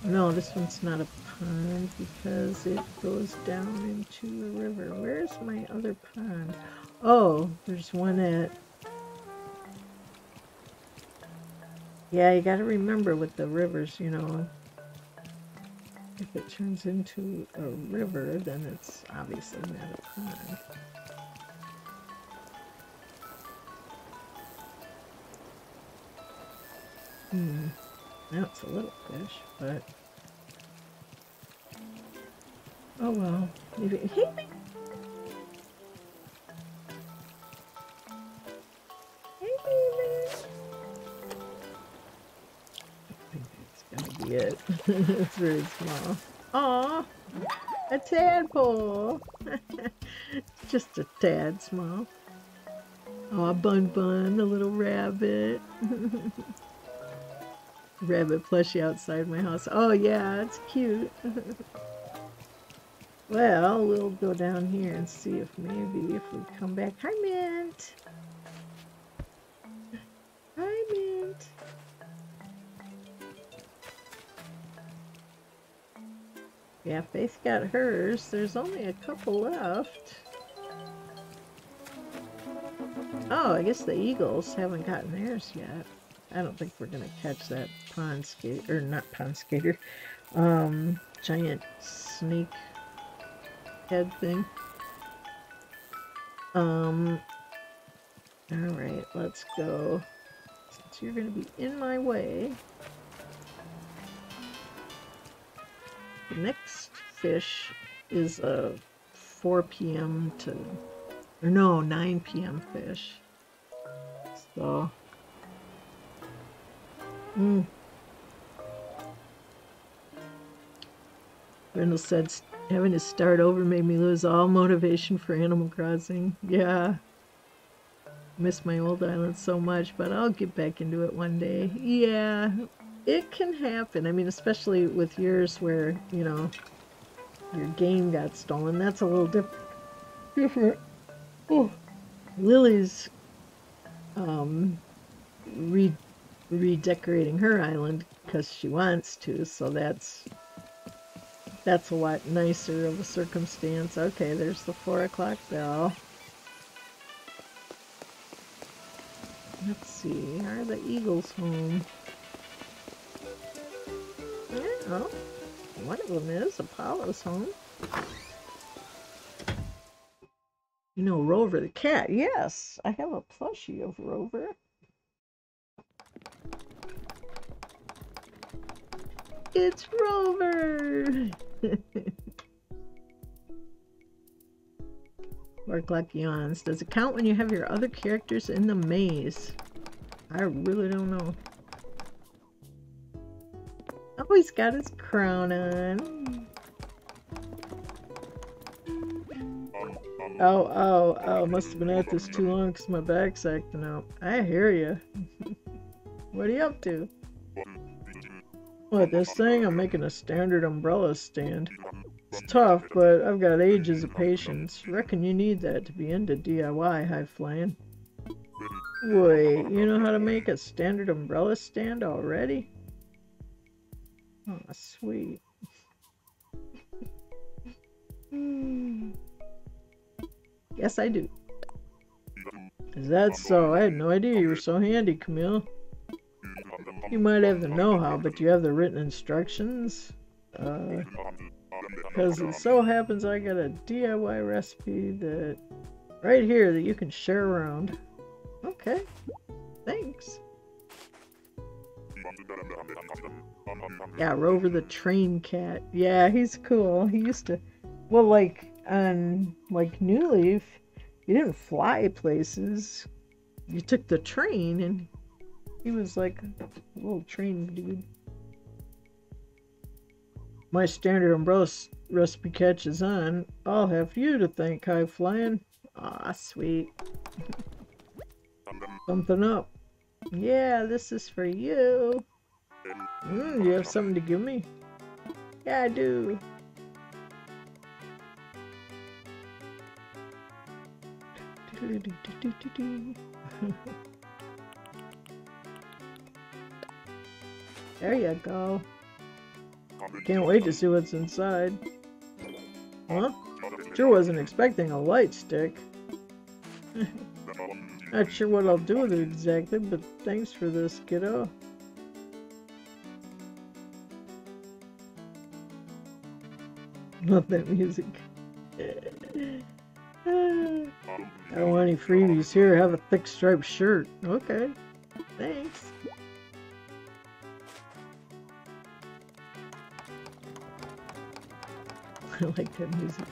No, this one's not a pond because it goes down into a river. Where's my other pond? Oh, there's one at... Yeah, you gotta remember with the rivers, you know, if it turns into a river, then it's obviously not a pond. Hmm. Now it's a little fish, but... Oh well. Maybe... Hey, big... Hey, baby! I think that's gonna be it. It's very small. Aww! A tadpole! Just a tad small. Aw, Bun Bun, the little rabbit. Rabbit plushie outside my house. Oh yeah, it's cute. Well, we'll go down here and see if maybe if we come back. Hi, Mint. Hi, Mint. Yeah, Faith got hers. There's only a couple left. Oh, I guess the eagles haven't gotten theirs yet. I don't think we're gonna catch that pond skater, or not pond skater, um, giant snake head thing. Um, alright, let's go. Since you're gonna be in my way, the next fish is a four P M to, or no, nine P M fish. So... Mm. Brindle said, having to start over made me lose all motivation for Animal Crossing. Yeah. Miss my old island so much, but I'll get back into it one day. Yeah, it can happen. I mean, especially with yours where, you know, your game got stolen. That's a little different. Different. Oh, Lily's, um, re- redecorating her island because she wants to, so that's that's a lot nicer of a circumstance. Okay, there's the four o'clock bell. Let's see, are the eagles home? Oh, one of them is. Apollo's home. You know Rover the cat. Yes, I have a plushie of Rover. It's Rover! four o'clock yawns. Does it count when you have your other characters in the maze? I really don't know. Oh, he's got his crown on. Oh, oh, oh, must have been at this too long because my back's acting out. I hear you. What are you up to? What, this thing? I'm making a standard umbrella stand. It's tough, but I've got ages of patience. Reckon you need that to be into D I Y high flying. Wait, you know how to make a standard umbrella stand already? Oh, sweet. Yes, I do. Is that so? I had no idea you were so handy, Camille. You might have the know-how, but do you have the written instructions? Uh, because it so happens I got a D I Y recipe that right here that you can share around. Okay, thanks. Yeah, Rover the train cat. Yeah, he's cool. He used to, well, like on like New Leaf, you didn't fly places. You took the train, and he was like a little train dude. My standard umbrella recipe catches on. I'll have you to thank, high flying. Aw, sweet. Something up. Yeah, this is for you. Mm, you have something to give me? Yeah, I do. There you go. Can't wait to see what's inside. Huh? Sure wasn't expecting a light stick. Not sure what I'll do with it exactly, but thanks for this, kiddo. Love that music. I don't want any freebies here. Have a thick striped shirt. Okay. Thanks. I like that music.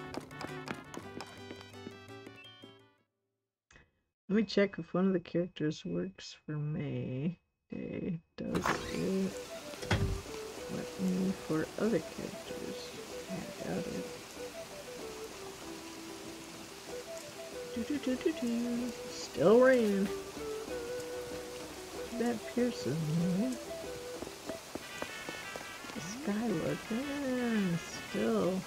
Let me check if one of the characters works for me. Okay, does it let me for other characters? I doubt it. Do, do, do, do, do. Still rain. That Pierce is new. The sky look. Ah, still.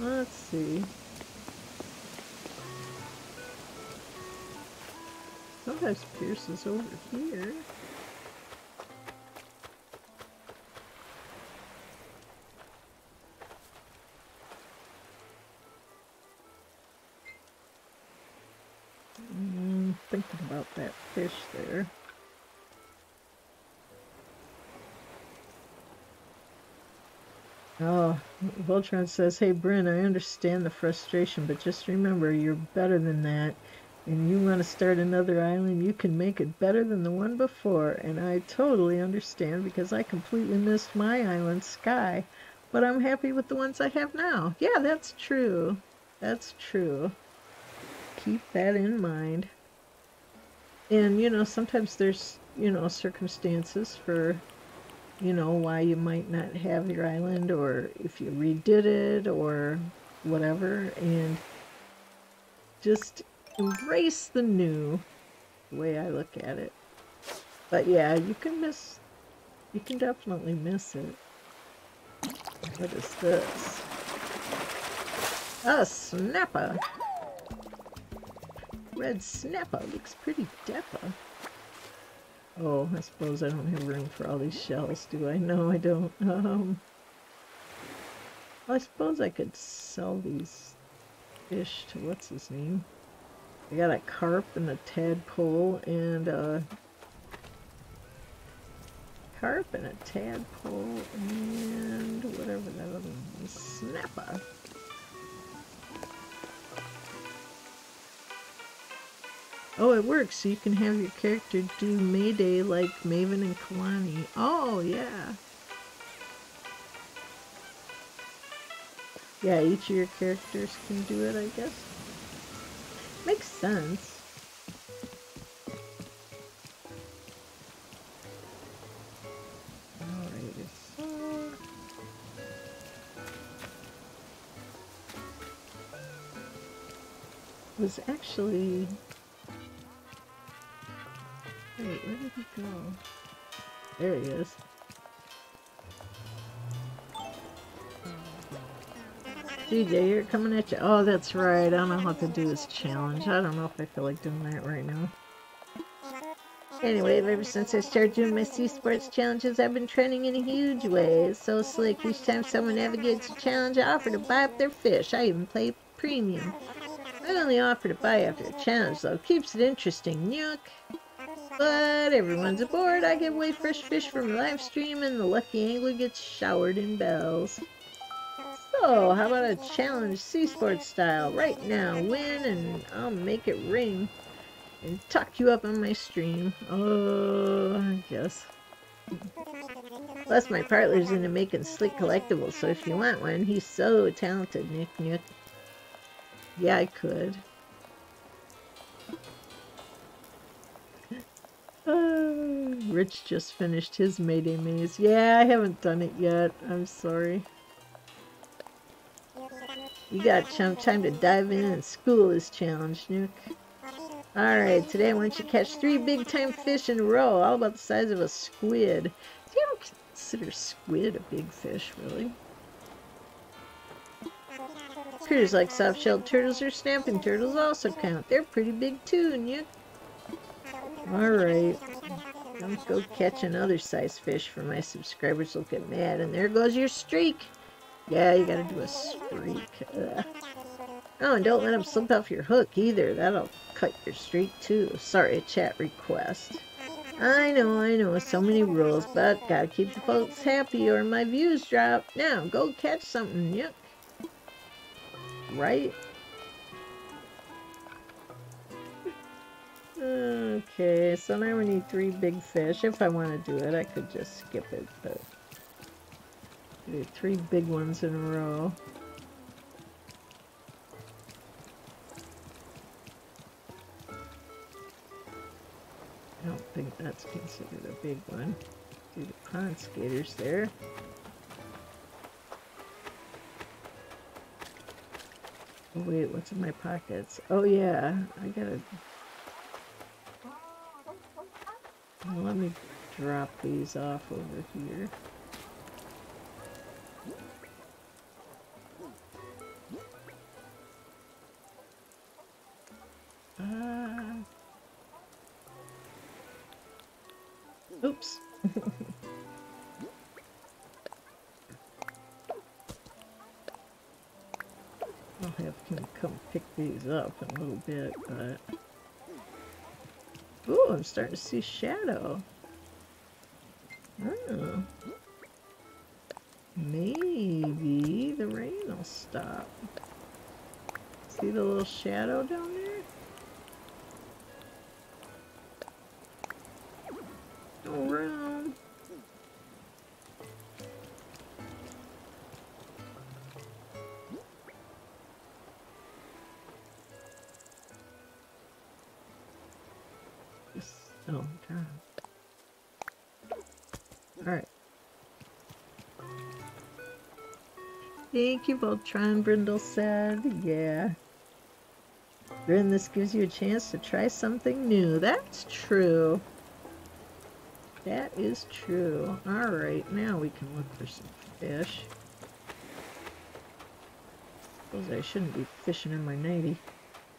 Let's see. Sometimes Pierce is over here. I'm thinking about that fish there. Oh, Voltron says, hey, Bryn, I understand the frustration, but just remember, you're better than that. And you want to start another island, you can make it better than the one before. And I totally understand, because I completely missed my island, Sky. But I'm happy with the ones I have now. Yeah, that's true. That's true. Keep that in mind. And, you know, sometimes there's, you know, circumstances for... you know, why you might not have your island, or if you redid it, or whatever, and just embrace the new, the way I look at it. But yeah, you can miss, you can definitely miss it. What is this? A snapper! Red snapper, looks pretty dapper. Oh, I suppose I don't have room for all these shells, do I? No, I don't. Um, well, I suppose I could sell these fish to what's his name? I got a carp and a tadpole and a... carp and a tadpole and whatever that other one is. Snapper. Oh, it works, so you can have your character do Mayday like Maven and Kalani. Oh, yeah. Yeah, each of your characters can do it, I guess. Makes sense. Alright, so... was actually... Wait, where did he go? There he is. C J, you're coming at you. Oh, that's right. I don't know how to do this challenge. I don't know if I feel like doing that right now. Anyway, ever since I started doing my C-Sports challenges, I've been trending in a huge way. It's so slick. Each time someone navigates a challenge, I offer to buy up their fish. I even play premium. I only offer to buy after a challenge, though. Keeps it interesting, Nook. But everyone's aboard. I give away fresh fish from the live stream, and the lucky angler gets showered in bells. So, how about a challenge C-Sports style? Right now, win, and I'll make it ring. And talk you up on my stream. Oh, I guess. Plus, my partner's into making slick collectibles, so if you want one, he's so talented, Nick Nick. Yeah, I could. Oh, Rich just finished his Mayday Maze. Yeah, I haven't done it yet. I'm sorry. You got time to dive in and school this challenge, Nick. Alright, today I want you to catch three big-time fish in a row, all about the size of a squid. You don't consider squid a big fish, really. Critters like soft-shelled turtles or snapping turtles also count. They're pretty big, too, Nook. Alright. Don't go catch another size fish for my subscribers will get mad. And there goes your streak! Yeah, you gotta do a streak. Ugh. Oh, and don't let them slip off your hook, either. That'll cut your streak, too. Sorry, chat request. I know, I know. So many rules, but gotta keep the folks happy or my views drop. Now, go catch something, Nook. Right? Okay, so now we need three big fish. If I want to do it, I could just skip it, but... do three big ones in a row. I don't think that's considered a big one. Do the pond skaters there. Oh wait, what's in my pockets? Oh yeah, I gotta... well, let me drop these off over here. Uh... Oops. These up in a little bit, but ooh, I'm starting to see shadow. Oh, maybe the rain will stop. See the little shadow down there? Go around. Oh, God. Alright. Thank you, Voltron, Brindle said. Yeah. Then this gives you a chance to try something new. That's true. That is true. Alright, now we can look for some fish. I suppose I shouldn't be fishing in my nightie.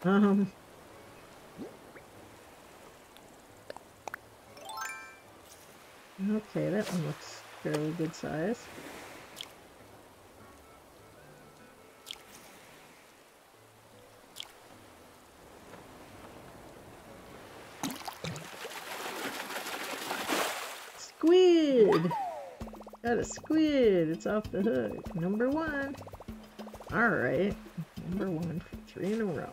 Um... Okay, that one looks fairly good size. Squid! Got a squid! It's off the hook. Number one. Alright. Number one for three in a row.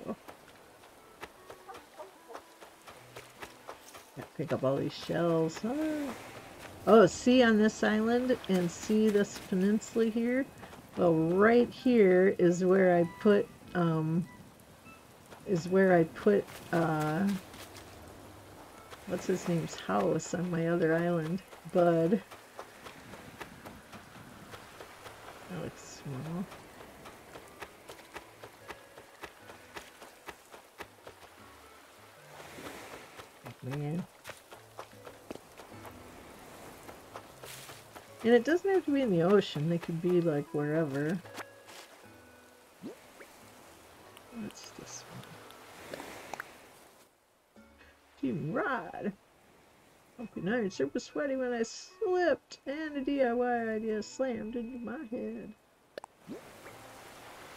Gotta pick up all these shells. Oh. Oh, see on this island and see this peninsula here? Well, right here is where I put, um, is where I put, uh, what's his name's house on my other island? Bud. That looks small. Man. And it doesn't have to be in the ocean, it could be like wherever. What's this one? Team Rod! Okay, now you're super sweaty when I slipped, and a D I Y idea slammed into my head.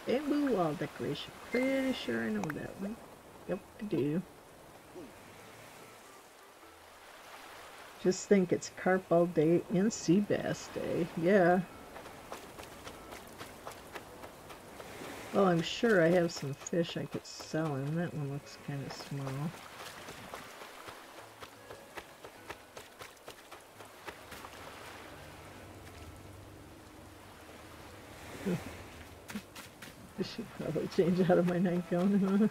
Bamboo wall decoration. Pretty sure I know that one. Yep, I do. Just think it's carp all day and sea bass day. Yeah. Well, I'm sure I have some fish I could sell him. That one looks kind of small. I should probably change out of my nightgown, huh?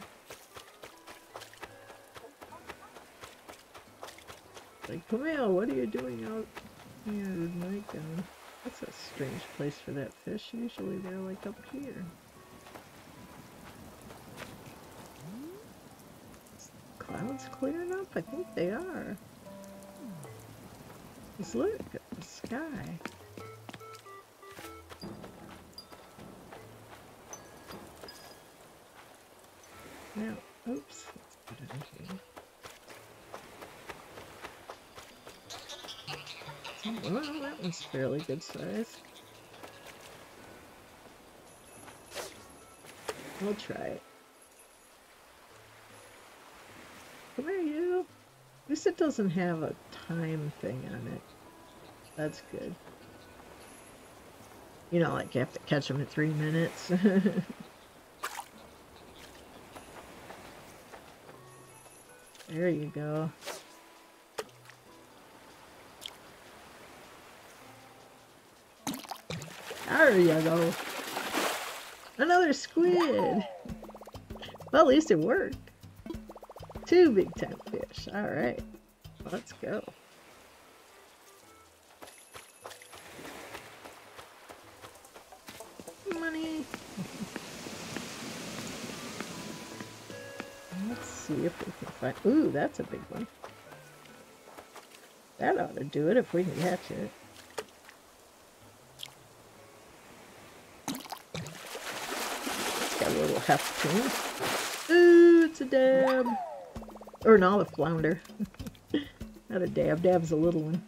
Like, Camille, what are you doing out here in the nightgown? That's a strange place for that fish. Usually they're like up here. Is the clouds clearing up? I think they are. Just look at the sky. Now, oops, let's put it in here. Oh, well, that one's fairly good size. We'll try it. Come here, you! At least it doesn't have a time thing on it. That's good. You know, like you have to catch them in three minutes. There you go. There you go. Another squid. Well, at least it worked. Two big time fish. Alright. Let's go. Money. Let's see if we can find... Ooh, that's a big one. That ought to do it if we can catch it. Half to. Ooh, it's a dab. Or an olive flounder. Not a dab. Dab's a little one.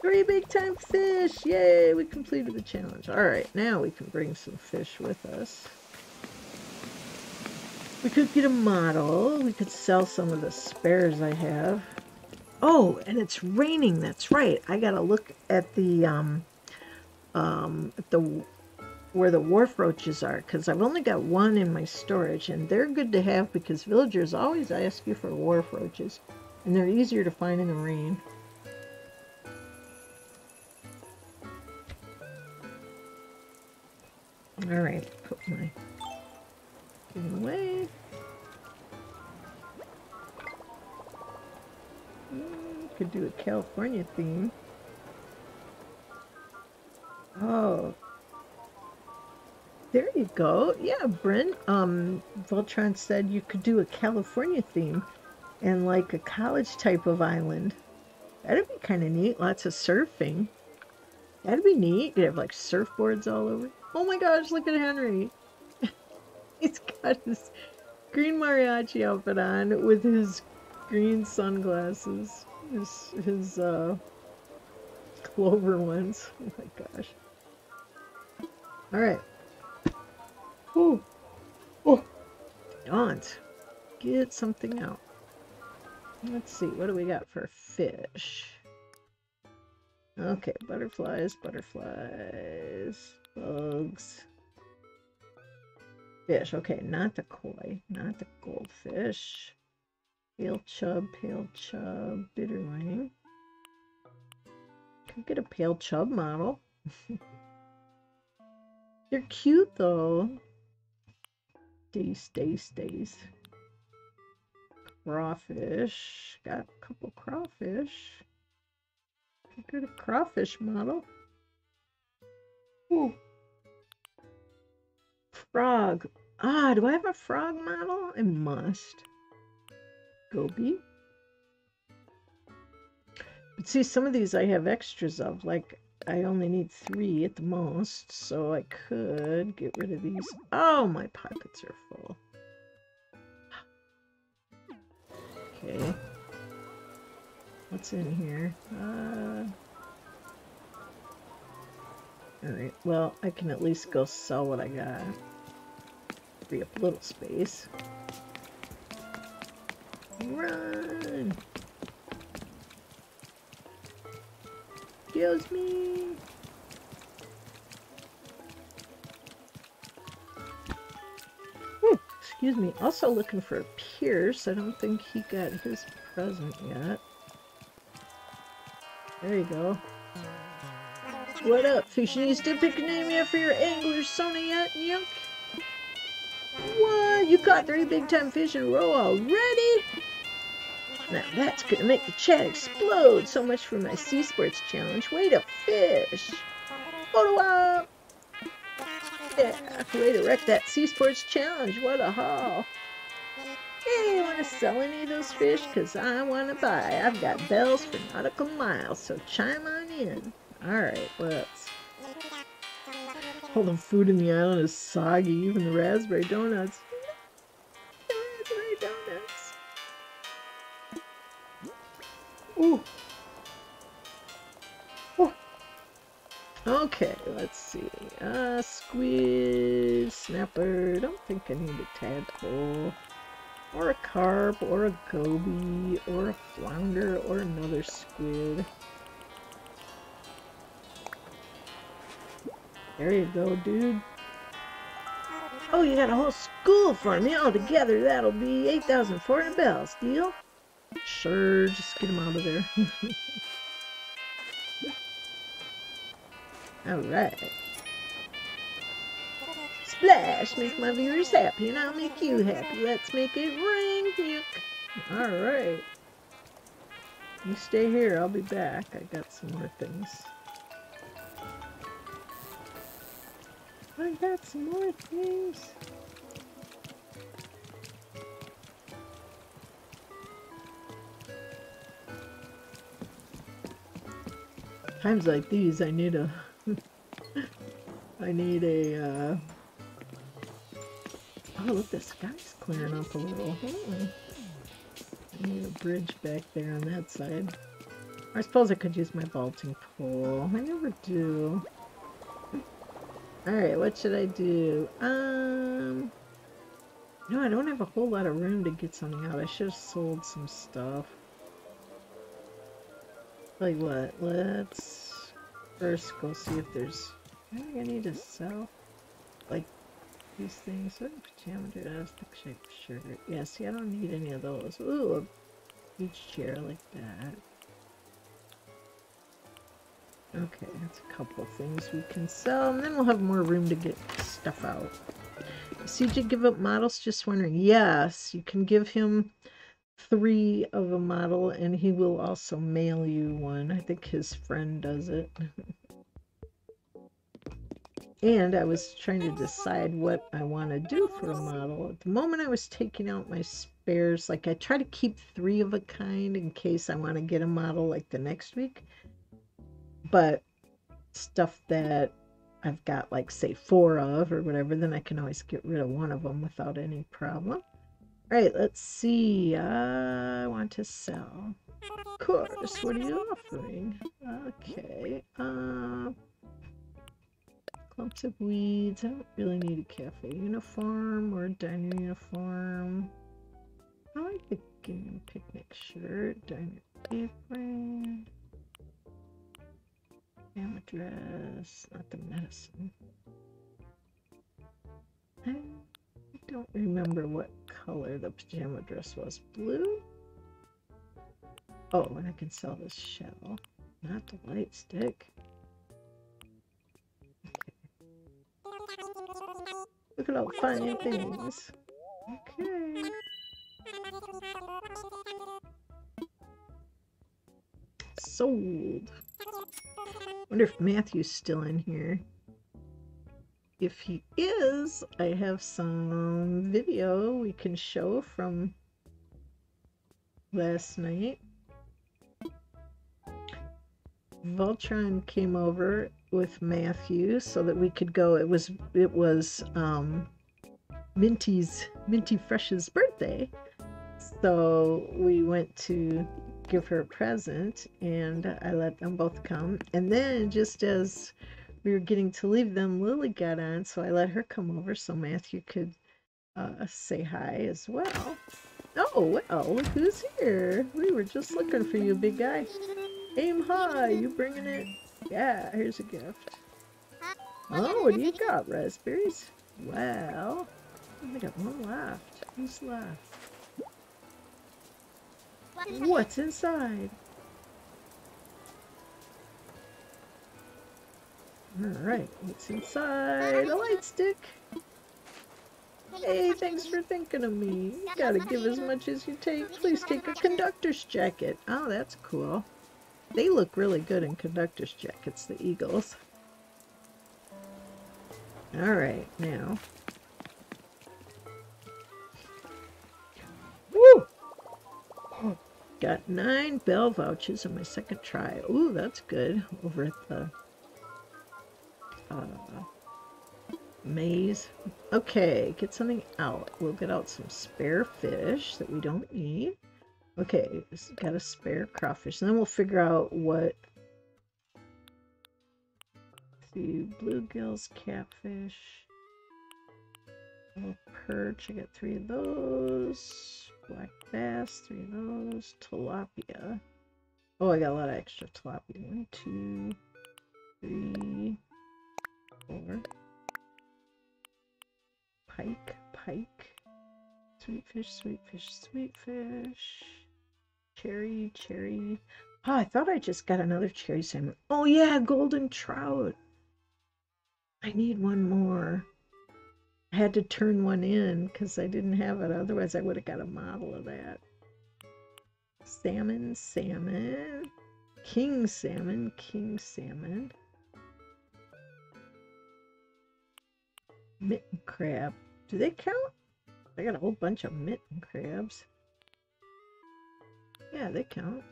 Three big time fish! Yay! We completed the challenge. Alright, now we can bring some fish with us. We could get a model. We could sell some of the spares I have. Oh, and it's raining. That's right. I gotta look at the, um, um, at the... where the wharf roaches are, because I've only got one in my storage, and they're good to have because villagers always ask you for wharf roaches, and they're easier to find in the rain. Alright, put my thing away. Mm, could do a California theme. Oh. There you go. Yeah, Bryn, um, Voltron said you could do a California theme and like a college type of island. That'd be kind of neat. Lots of surfing. That'd be neat. You'd have like surfboards all over. Oh my gosh, look at Henry. He's got his green mariachi outfit on with his green sunglasses. His, his uh, clover ones. Oh my gosh. All right. Oh, oh, don't get something out. Let's see, what do we got for fish? Okay, butterflies, butterflies, bugs, fish. Okay, not the koi, not the goldfish. Pale chub, pale chub, bitterling. Can we get a pale chub model? They're cute though. Days, days, days. Crawfish. Got a couple crawfish. Got a crawfish model. Ooh. Frog. Ah, do I have a frog model? I must. Goby. But see, some of these I have extras of. Like, I only need three at the most, so I could get rid of these. Oh, my pockets are full. Okay. What's in here? Uh... Alright, well, I can at least go sell what I got. Free up a little space. Run! Excuse me! Ooh, excuse me. Also looking for Pierce. I don't think he got his present yet. There you go. What up, fishies? Did pick a name yet for your angler, Sony yet? Yunk? What? You caught three big-time fish in a row already? Now that's gonna make the chat explode. So much for my sea sports challenge. Way to fish! Photo up! Yeah, way to wreck that sea sports challenge. What a haul! Hey, you wanna sell any of those fish? Cause I wanna buy. I've got bells for nautical miles, so chime on in. Alright, let's... All the food in the island is soggy, even the raspberry donuts. The raspberry donuts! Ooh! Ooh! Okay, let's see. Uh, squid, snapper, don't think I need a tadpole. Or a carp, or a goby, or a flounder, or another squid. There you go, dude. Oh, you got a whole school for me all together. That'll be eight thousand four hundred bells, deal? Sure, just get them out of there. Alright. Splash! Make my viewers happy, and I'll make you happy. Let's make it ring, yuck. Alright. You stay here, I'll be back. I got some more things. I got some more things. Times like these, I need a, I need a, uh, oh look, the sky's clearing up a little. Oh, I need a bridge back there on that side. I suppose I could use my vaulting pole. I never do. Alright, what should I do? Um, no, I don't have a whole lot of room to get something out. I should have sold some stuff. Like what? Let's first go see if there's... I think I need to sell, like, these things. What pajama do I have? Stick shaped shirt. Yeah, see, I don't need any of those. Ooh, a beach chair like that. Okay, that's a couple things we can sell, and then we'll have more room to get stuff out. C J give up models? Just wondering. Yes, you can give him three of a model, and he will also mail you one. I think his friend does it. And I was trying to decide what I want to do for a model. At the moment, I was taking out my spares. Like, I try to keep three of a kind in case I want to get a model, like, the next week. But stuff that I've got, like, say, four of or whatever, then I can always get rid of one of them without any problem. All right, let's see. Uh, I want to sell. Of course. What are you offering? Okay. Uh, clumps of weeds. I don't really need a cafe uniform or a diner uniform. I like the gingham picnic shirt. Diner apron. Pajama dress, not the medicine. I don't remember what color the pajama dress was. Blue? Oh, and I can sell this shell. Not the light stick. Okay. Look at all the fine things. Okay. Sold. Wonder if Matthew's still in here. If he is, I have some video we can show from last night. Voltron came over with Matthew so that we could go. It was it was um, Minty's Minty Fresh's birthday, so we went to give her a present, and I let them both come. And then just as we were getting to leave them, Lily got on, so I let her come over so Matthew could uh, say hi as well. Oh, well, look who's here. We were just looking for you, big guy. Aim high, you bringing it? Yeah, here's a gift. Oh, what do you got, raspberries? Well, we got one left. Who's left? What's inside? Alright, what's inside? A light stick! Hey, thanks for thinking of me. You gotta give as much as you take. Please take a conductor's jacket. Oh, that's cool. They look really good in conductor's jackets, the eagles. Alright, now. Woo! Oh, got nine bell vouchers on my second try. Ooh, that's good. Over at the uh, maze. Okay, get something out. We'll get out some spare fish that we don't need. Okay, got a spare crawfish. And then we'll figure out what... Let's see, bluegills, catfish, little perch. I got three of those. Black bass, three of those. Tilapia. Oh, I got a lot of extra tilapia. One, two, three, four. Pike, pike. Sweet fish, sweet fish, sweet fish. Cherry, cherry. Oh, I thought I just got another cherry salmon. Oh yeah, golden trout. I need one more. I had to turn one in because I didn't have it. Otherwise, I would have got a model of that. Salmon, salmon. King salmon, king salmon. Mitten crab. Do they count? I got a whole bunch of mitten crabs. Yeah, they count.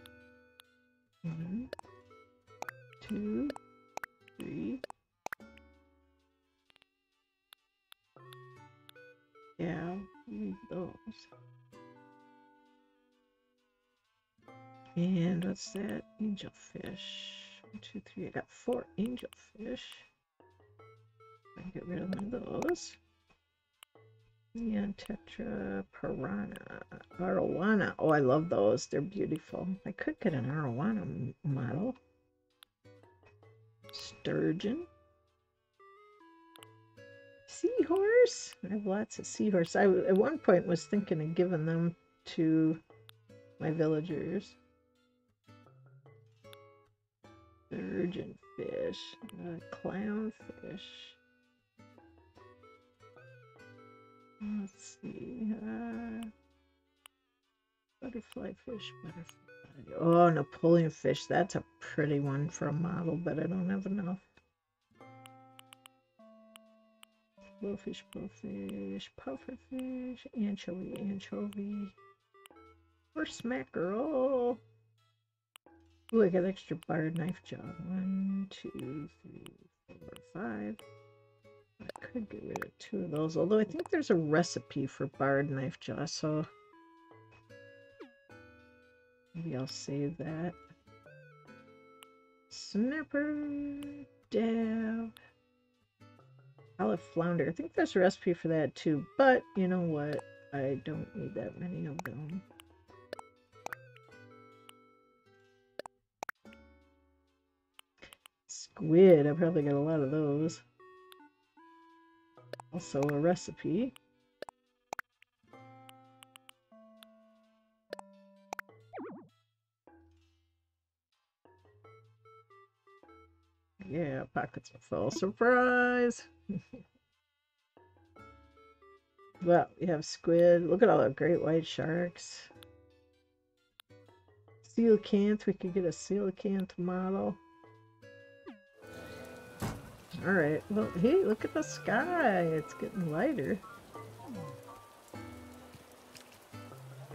One, two, three. Yeah, we need those. And what's that? Angelfish. One, two, three. I got four angelfish. I can get rid of one of those. Neon tetra, piranha, arowana. Oh, I love those. They're beautiful. I could get an arowana model. Sturgeon. Seahorse. I have lots of seahorse. I at one point was thinking of giving them to my villagers. Sturgeon fish, uh, clownfish. Let's see. Uh, butterfly fish, butterfly. Oh, Napoleon fish. That's a pretty one for a model, but I don't have enough. Blowfish, blowfish, pufferfish, anchovy, anchovy, horse mackerel. Ooh, I got extra barred knife jaw. One, two, three, four, five. I could get rid of two of those, although I think there's a recipe for barred knife jaw, so maybe I'll save that. Snapper, dab, olive flounder. I think there's a recipe for that too, but you know what? I don't need that many of them. Squid. I probably got a lot of those. Also a recipe. Yeah, pockets are full. Surprise! Well, we have squid. Look at all the great white sharks. Coelacanth. We could get a coelacanth model. All right. Well, hey, look at the sky. It's getting lighter.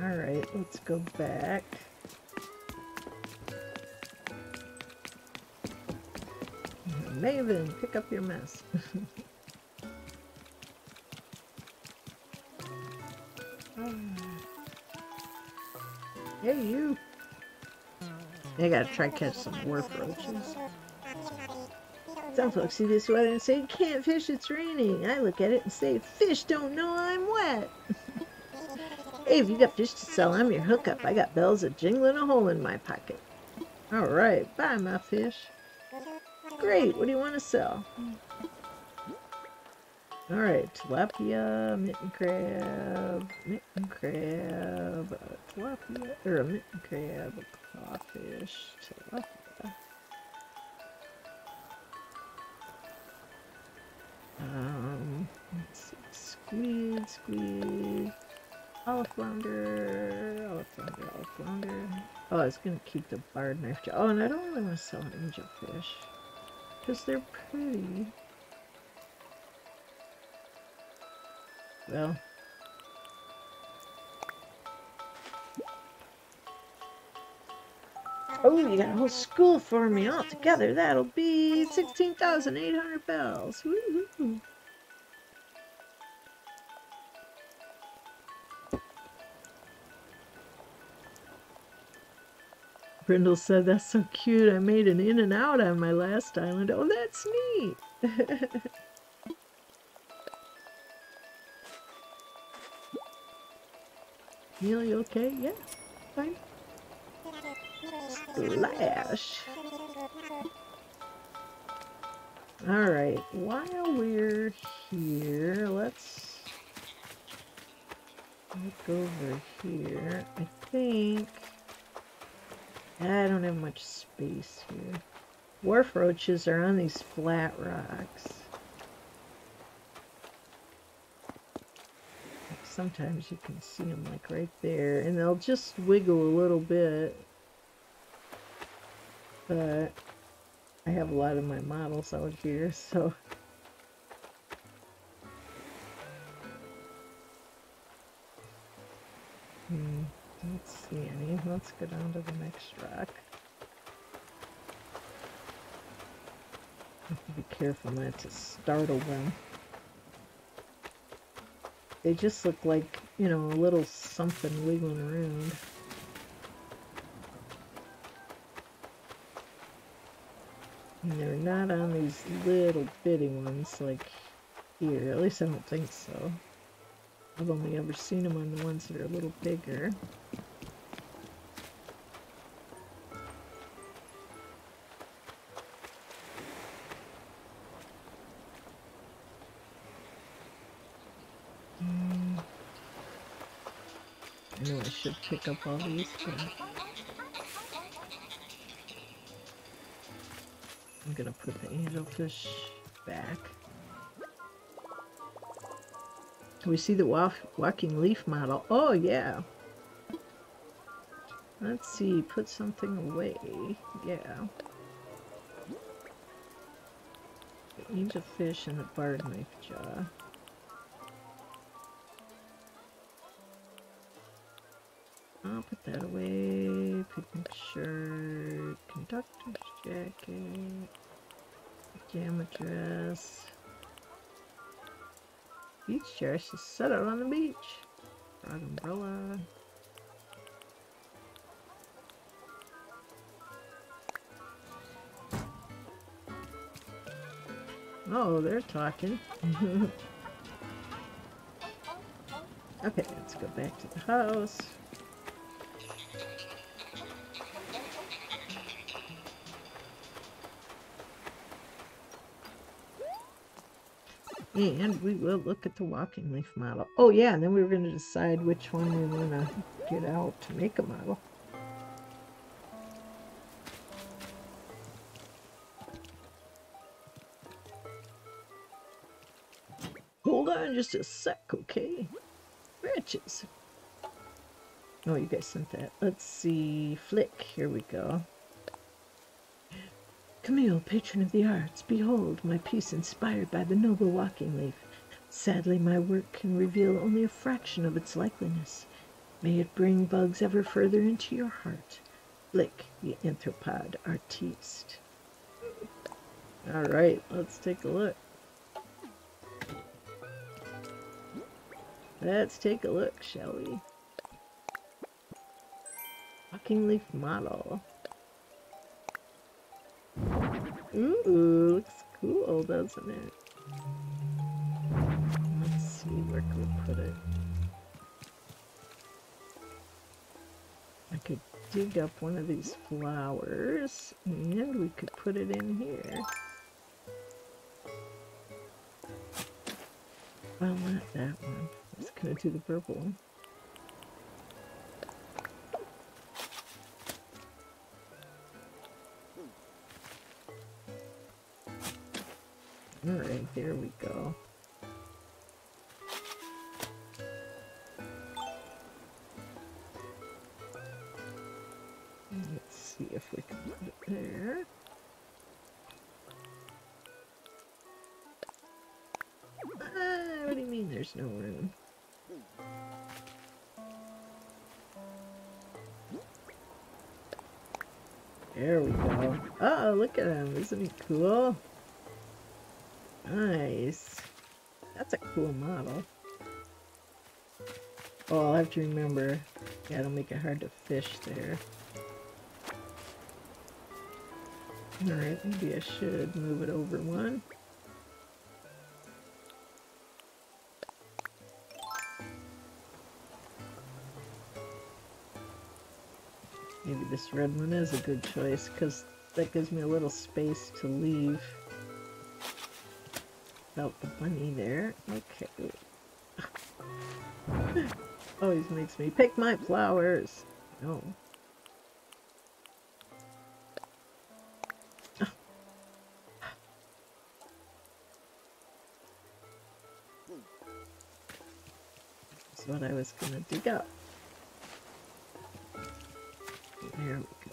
All right. Let's go back. Maven, pick up your mess. Hey, you! I gotta try to catch some warp roaches. Some folks see this weather and say, you can't fish, it's raining. I look at it and say, fish don't know I'm wet. Hey, if you got fish to sell, I'm your hookup. I got bells a jingling a hole in my pocket. Alright, buy my fish. Great, what do you want to sell? Alright, tilapia, mitten crab, mitten crab, a tilapia, or a mitten crab, a clawfish, tilapia. Um, let's see, squid, squid, olive flounder, olive flounder, olive flounder. Oh, I was going to keep the barred knife jaw. Oh, and I don't really want to sell angelfish, because they're pretty. Well, oh, you got a whole school for me all together. That'll be sixteen thousand eight hundred bells. Woo-hoo. Brindle said, that's so cute. I made an in and out on my last island. Oh, that's neat. Neil, you okay? Yeah, fine. Splash! Alright, while we're here, let's look over here. I think I don't have much space here. Wharf roaches are on these flat rocks. Sometimes you can see them like right there, and they'll just wiggle a little bit, but I have a lot of my models out here, so hmm, I don't see any. Let's go down to the next rock. I have to be careful not to startle them. They just look like, you know, a little something wiggling around. And they're not on these little bitty ones like here. At least I don't think so. I've only ever seen them on the ones that are a little bigger. Should pick up all these things. I'm gonna put the angelfish back. Can we see the wa walking leaf model? Oh yeah. Let's see. Put something away. Yeah. The angelfish and the barred knife jaw. I'll put that away. Picnic shirt, conductor's jacket, pajama dress. Beach chair, she's set out on the beach. Frog umbrella. Oh, they're talking. Okay, let's go back to the house. And we will look at the walking leaf model. Oh yeah, and then we were going to decide which one we want to get out to make a model. Hold on just a sec, okay? Branches. Oh, you guys sent that. Let's see. Flick. Here we go. Camille, patron of the arts, behold my piece inspired by the noble walking leaf. Sadly, my work can reveal only a fraction of its likeliness. May it bring bugs ever further into your heart. Flick, the anthropod artiste. Alright, let's take a look. Let's take a look, shall we? Walking leaf model. Ooh, looks cool, doesn't it? Let's see, where can we put it? I could dig up one of these flowers, and we could put it in here. I want that one. I'm just gonna do the purple one. Alright, there we go. Let's see if we can put it there. Ah, what do you mean there's no room? There we go. Uh oh, look at him. Isn't he cool? Nice. That's a cool model. Oh, I'll have to remember. Yeah, it'll make it hard to fish there. Alright, maybe I should move it over one. Maybe this red one is a good choice, because that gives me a little space to leave. Oh, the bunny there. Okay. Always makes me pick my flowers. No. Oh. That's what I was gonna dig up. There we go.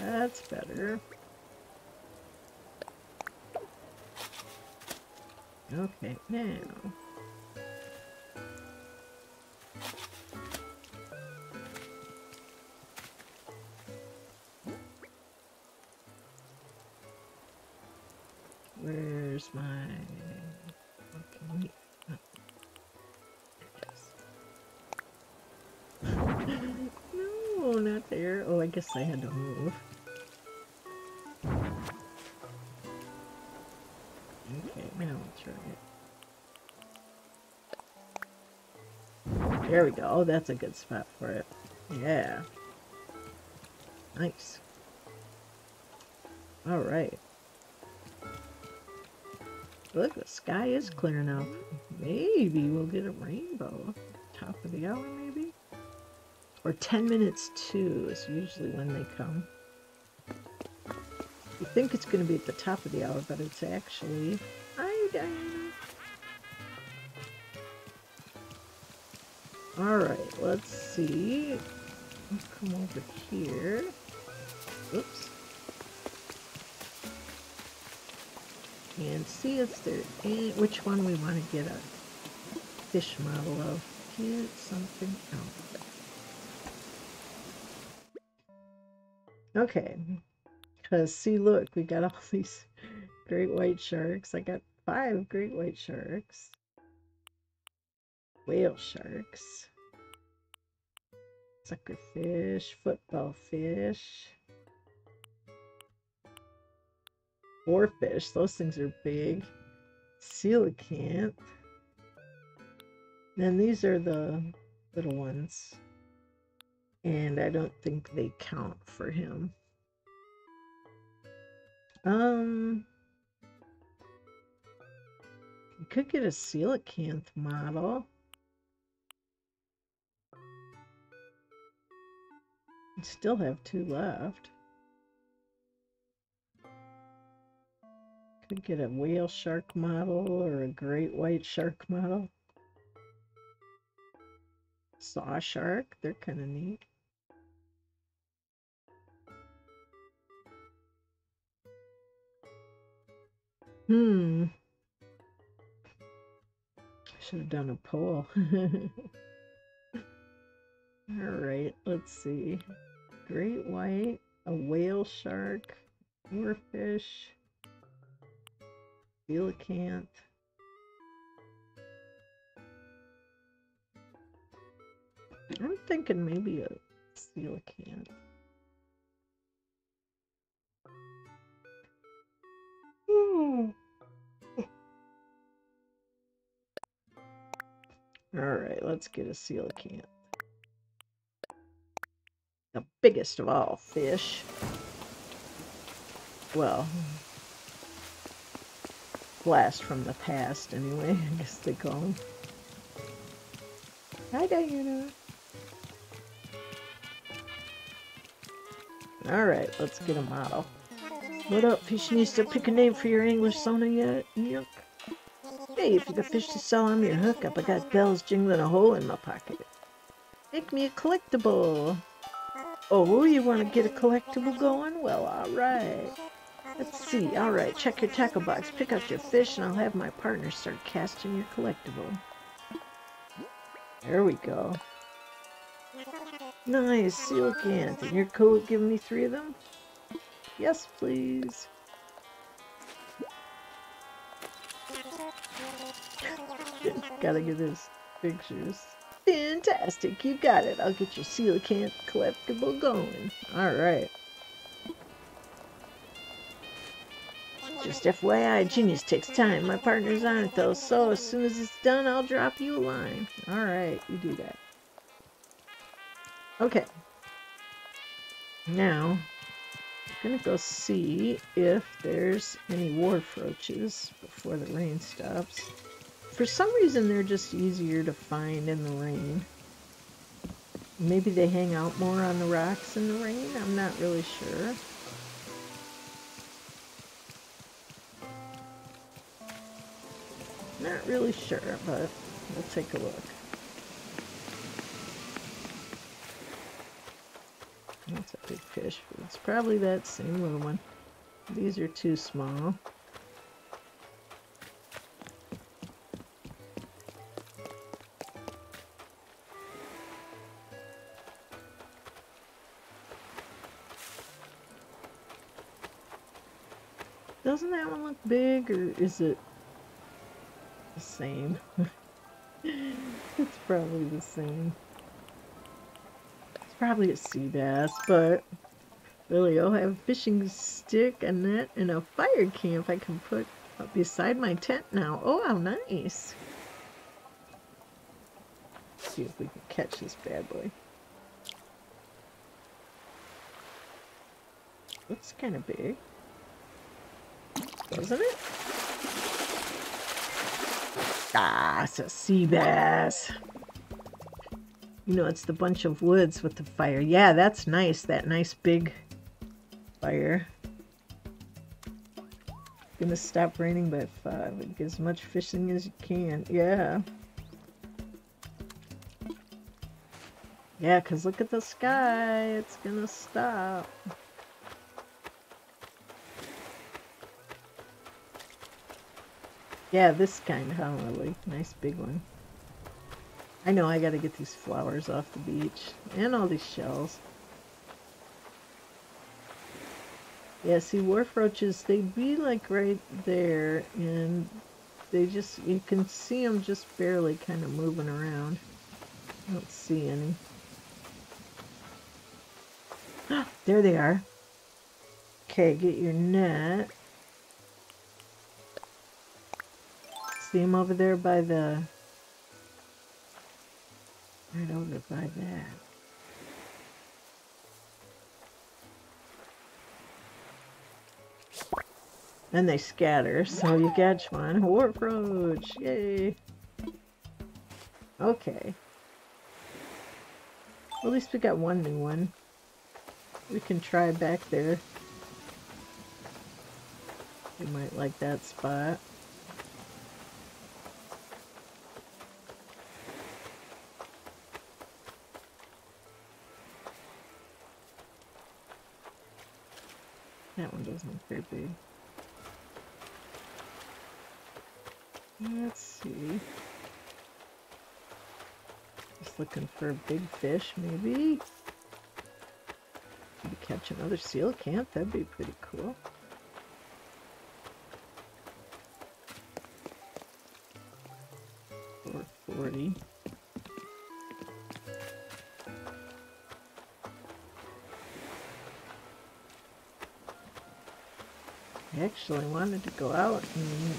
That's better. Okay, now. Where's my... Okay. Oh. Yes. No, not there. Oh, I guess I had to move. There we go. Oh, that's a good spot for it. Yeah. Nice. Alright. Look, the sky is clear now. Maybe we'll get a rainbow. Top of the hour, maybe? Or ten minutes to is usually when they come. You think it's going to be at the top of the hour, but it's actually... Hi, Diana. Alright, let's see. Let's come over here. Oops. And see if there any, which one we want to get a fish model of. Get something else. Okay. Because see, look, we got all these great white sharks. I got five great white sharks. Whale sharks. Suckerfish, football fish, oarfish, those things are big, coelacanth, then these are the little ones, and I don't think they count for him. Um, you could get a coelacanth model. Still have two left. Could get a whale shark model or a great white shark model. Saw shark, they're kind of neat. Hmm. Should have done a poll. Alright, let's see. Great white, a whale shark, oarfish, Still can't. I'm thinking maybe a coelacanth. Hmm. Alright, let's get a coelacanth. The biggest of all fish. Well, blast from the past, anyway, I guess they call them. Hi, Diana. Alright, let's get a model. What up, fish? Needs to pick a name for your English sauna yet? Yuck. Hey, if you got fish to sell, I'm your hookup. I got bells jingling a hole in my pocket. Make me a collectible. Oh, you want to get a collectible going? Well, alright. Let's see. Alright, check your tackle box. Pick up your fish, and I'll have my partner start casting your collectible. There we go. Nice, coelacanth. And your code giving me three of them? Yes, please. Gotta get those pictures. Fantastic, you got it. I'll get your coelacanth collectible going. Alright. Just F Y I, genius takes time. My partner's on it though, so as soon as it's done, I'll drop you a line. Alright, you do that. Okay, now I'm gonna go see if there's any warfroaches before the rain stops. For some reason they're just easier to find in the rain. Maybe they hang out more on the rocks in the rain, I'm not really sure. Not really sure, but we'll take a look. That's a big fish, but it's probably that same little one. These are too small. Doesn't that one look big, or is it the same? It's probably the same. Probably a sea bass, but really I'll have a fishing stick, a net, and a fire camp I can put up beside my tent now. Oh, how nice. Let's see if we can catch this bad boy. Looks kind of big, doesn't it? Ah, it's a sea bass. You know, it's the bunch of woods with the fire. Yeah, that's nice. That nice big fire. It's gonna stop raining by five. Get as much fishing as you can. Yeah. Yeah, because look at the sky. It's gonna stop. Yeah, this kind, huh? Really nice big one. I know I gotta get these flowers off the beach, and all these shells. Yeah, see, warfroaches, they be like right there, and they just, you can see them just barely kind of moving around. I don't see any. There they are. Okay, get your net. See them over there by the... right over by that. Then they scatter, so you catch one. Warfroach! Yay! Okay. Well, at least we got one new one. We can try back there. You might like that spot. That one doesn't look very big. Let's see. Just looking for a big fish, maybe. Maybe catch another coelacanth. That'd be pretty cool. priority. I actually wanted to go out and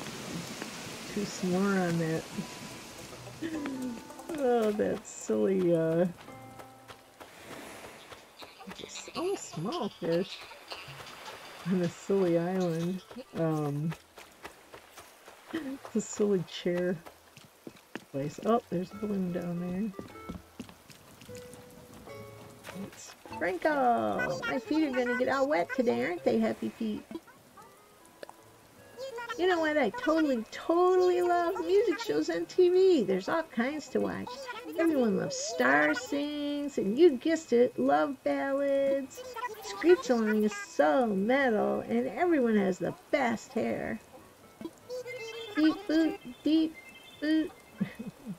do some more on that. Oh, that silly, uh... just so small fish on a silly island. Um... It's a silly chair place. Oh, there's a balloon down there. It's Sprinkle! My feet are gonna get all wet today, aren't they, Happy Feet? You know what? I totally, totally love music shows on T V. There's all kinds to watch. Everyone loves Star Sings, and you guessed it, love ballads. Screech-a-ling is so metal, and everyone has the best hair. Deep boot, deep boot,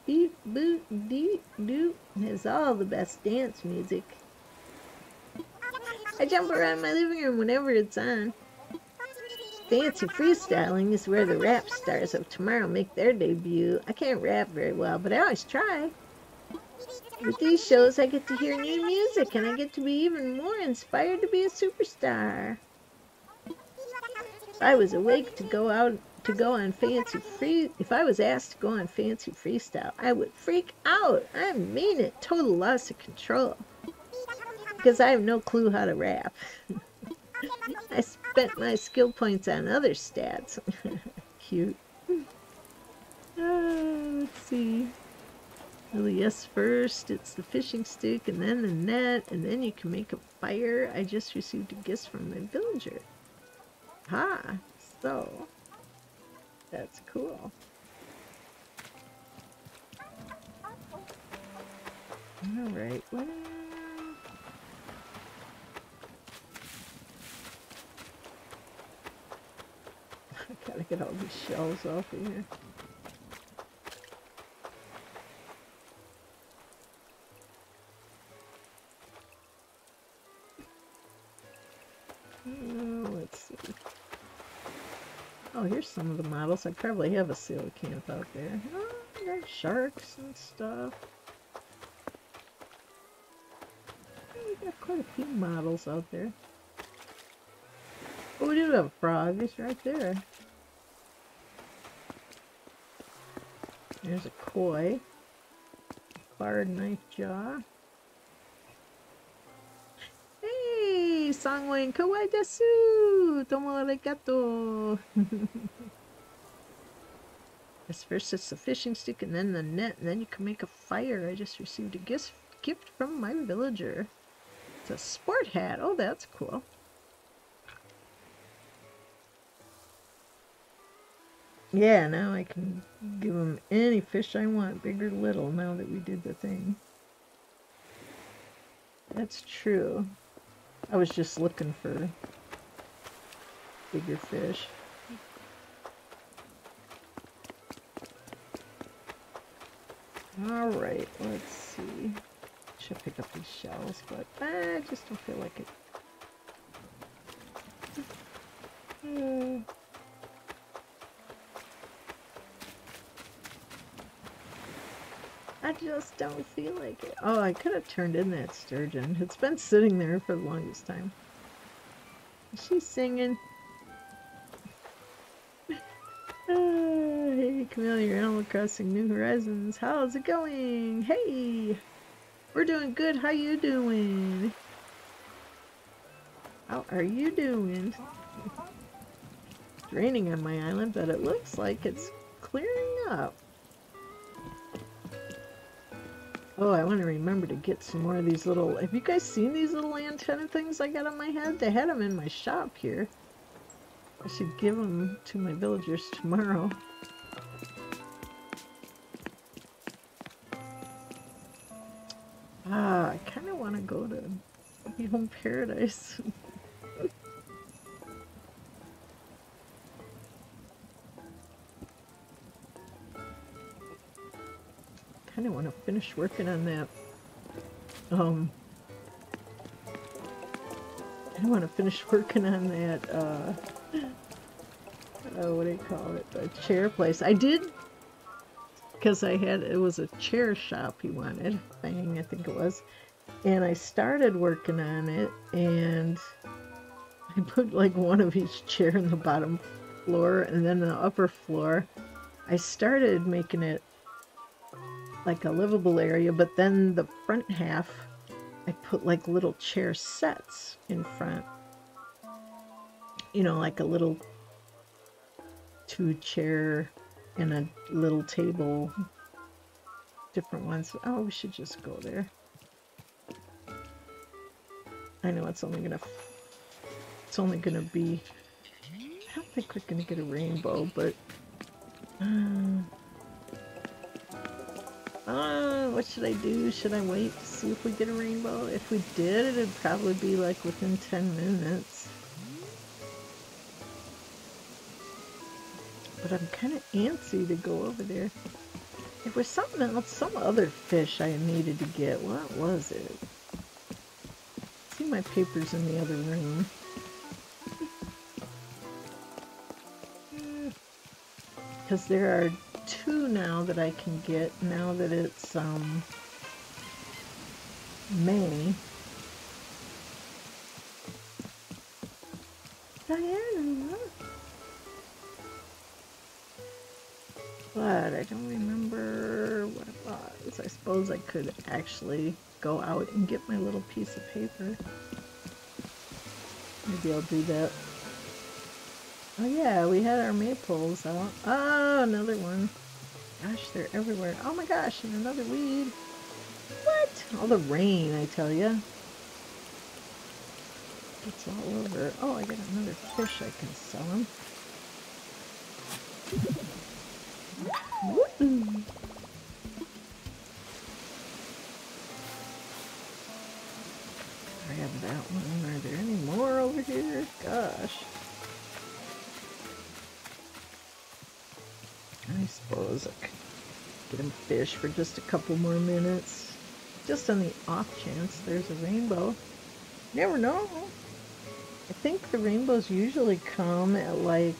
deep boot, deep doop has all the best dance music. I jump around my living room whenever it's on. Fancy freestyling is where the rap stars of tomorrow make their debut. I can't rap very well, but I always try. With these shows, I get to hear new music, and I get to be even more inspired to be a superstar. If I was awake to go out to go on fancy free, if I was asked to go on fancy freestyle, I would freak out. I mean it, total loss of control, because I have no clue how to rap. I spent my skill points on other stats. Cute. Oh, let's see. Well, yes, first it's the fishing stick, and then the net, and then you can make a fire. I just received a gift from my villager. Ha! So, that's cool. Alright, well... I gotta get all these shells off of here. Uh, let's see. Oh, here's some of the models. I probably have a sailor camp out there. Oh, there's sharks and stuff. We got quite a few models out there. Oh, we do have a frog. It's right there. There's a koi, barred knife jaw. Hey, Sangwain Kawaii desu! Domo arigato! First it's the fishing stick and then the net, and then you can make a fire. I just received a gift, gift from my villager. It's a sport hat. Oh, that's cool. Yeah, now I can give them any fish I want, big or little, now that we did the thing. That's true. I was just looking for bigger fish. Alright, let's see. Should pick up these shells, but I just don't feel like it. Uh, I just don't feel like it. Oh, I could have turned in that sturgeon. It's been sitting there for the longest time. She's singing. Oh, hey, Camille, your Animal Crossing New Horizons. How's it going? Hey! We're doing good. How you doing? How are you doing? It's raining on my island, but it looks like it's clearing up. Oh, I want to remember to get some more of these little... Have you guys seen these little antenna things I got on my head? They had them in my shop here. I should give them to my villagers tomorrow. Ah, I kind of want to go to Happy Home Paradise. I want to finish working on that. Um, I want to finish working on that. Uh, uh, what do you call it? A chair place. I did because I had, it was a chair shop he wanted, thing, I think it was. And I started working on it, and I put like one of each chair in the bottom floor and then the upper floor. I started making it like a livable area, but then the front half, I put like little chair sets in front. You know, like a little two chair and a little table. Different ones. Oh, we should just go there. I know it's only gonna, it's only gonna be, I don't think we're gonna get a rainbow, but, um, uh, what should I do? Should I wait to see if we get a rainbow? If we did, it'd probably be like within ten minutes. But I'm kind of antsy to go over there. It was something else, some other fish I needed to get. What was it? See, my paper's in the other room. Because there are two now that I can get now that it's um May. Diana. But I don't remember what it was. I suppose I could actually go out and get my little piece of paper. Maybe I'll do that. Oh yeah, we had our maples out. Oh, another one. Gosh, they're everywhere. Oh my gosh, and another weed. What? All the rain, I tell ya. It's all over. Oh, I got another fish I can sell him. Woo-hoo. Grab that one. Are there any more over here? Gosh. I suppose I could get them fish for just a couple more minutes. Just on the off chance there's a rainbow. Never know. I think the rainbows usually come at like,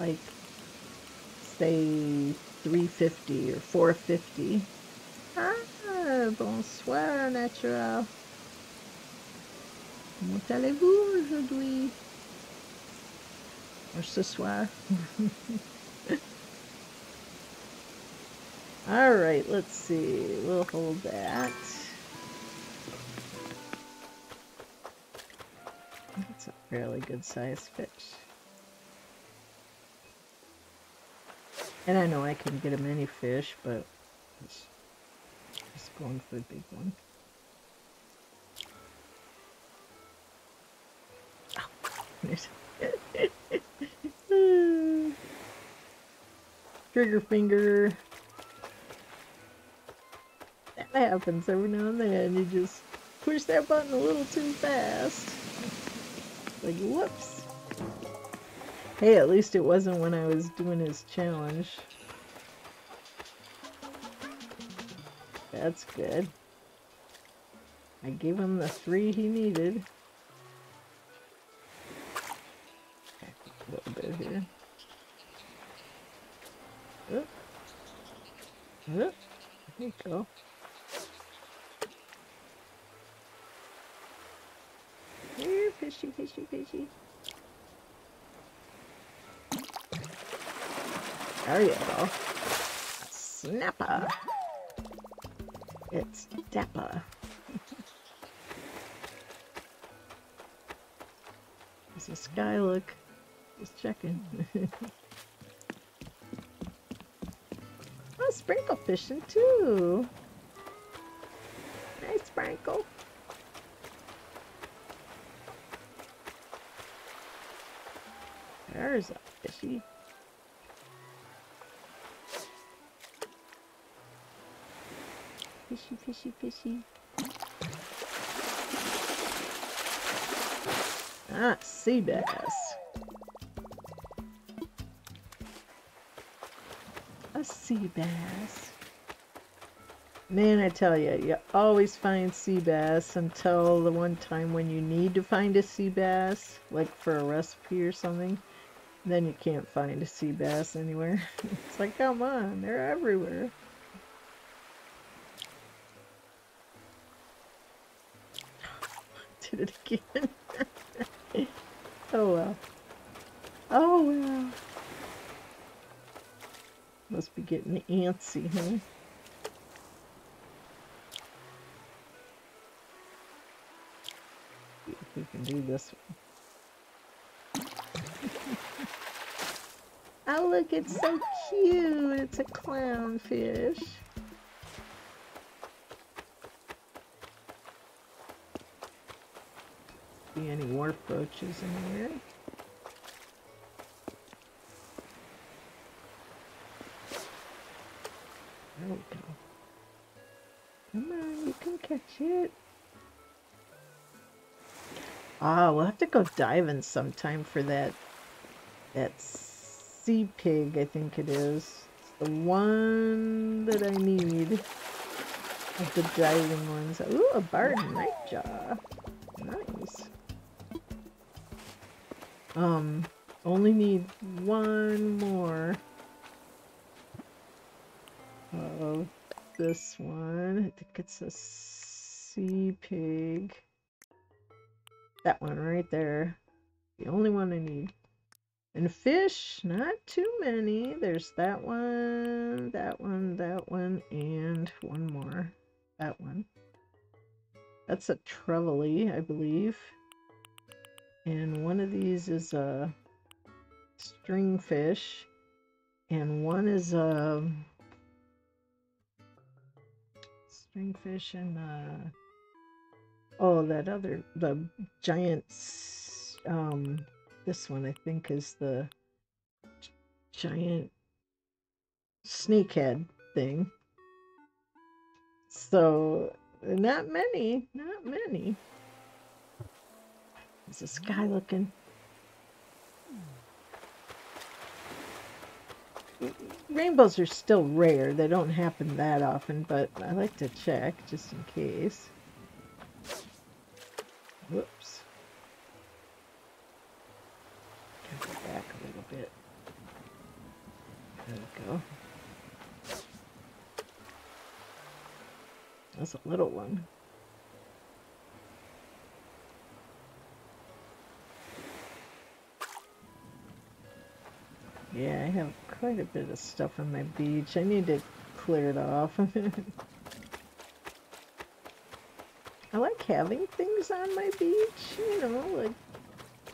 like, say three fifty or four fifty. Huh? Bonsoir, Natural. Comment allez-vous aujourd'hui? Or ce soir. Alright, let's see. We'll hold that. That's a fairly good sized fish. And I know I can get him any fish, but just going for the big one. Oh. Trigger finger. That happens every now and then. You just push that button a little too fast. Like, whoops. Hey, at least it wasn't when I was doing his challenge. That's good. I gave him the three he needed. Back a little bit here. Oop. Oop. There you go. Here, fishy, fishy, fishy. There you go. A snapper. It's dapper. It's a sky look. Just checking. Oh, Sprinkle fishing too. Nice, Sprinkle. There's a fishy. Fishy, fishy, fishy. Ah, sea bass. A sea bass. Man, I tell you, you always find sea bass until the one time when you need to find a sea bass, like for a recipe or something. Then you can't find a sea bass anywhere. It's like, come on, they're everywhere. Did it again. Oh well. Oh well. Must be getting antsy, huh? See if we can do this one. Oh look, it's so cute. It's a clownfish. See any warp roaches in here? There we go. Come on, you can catch it. Ah, we'll have to go diving sometime for that that sea pig, I think it is. It's the one that I need of the diving ones. Ooh, a barred nightjaw. Nice. Um, only need one more. Uh-oh, this one. I think it's a sea pig. That one right there. The only one I need. And fish, not too many. There's that one, that one, that one, and one more. That one. That's a trevally, I believe. And one of these is a stringfish. And one is a stringfish and a... Oh, that other, the giant, um, this one I think is the giant snakehead thing. So, not many, not many. How's the sky looking? Rainbows are still rare. They don't happen that often, but I like to check just in case. Whoops. Gotta go back a little bit. There we go. That's a little one. Yeah, I have quite a bit of stuff on my beach. I need to clear it off. I like having things on my beach, you know, like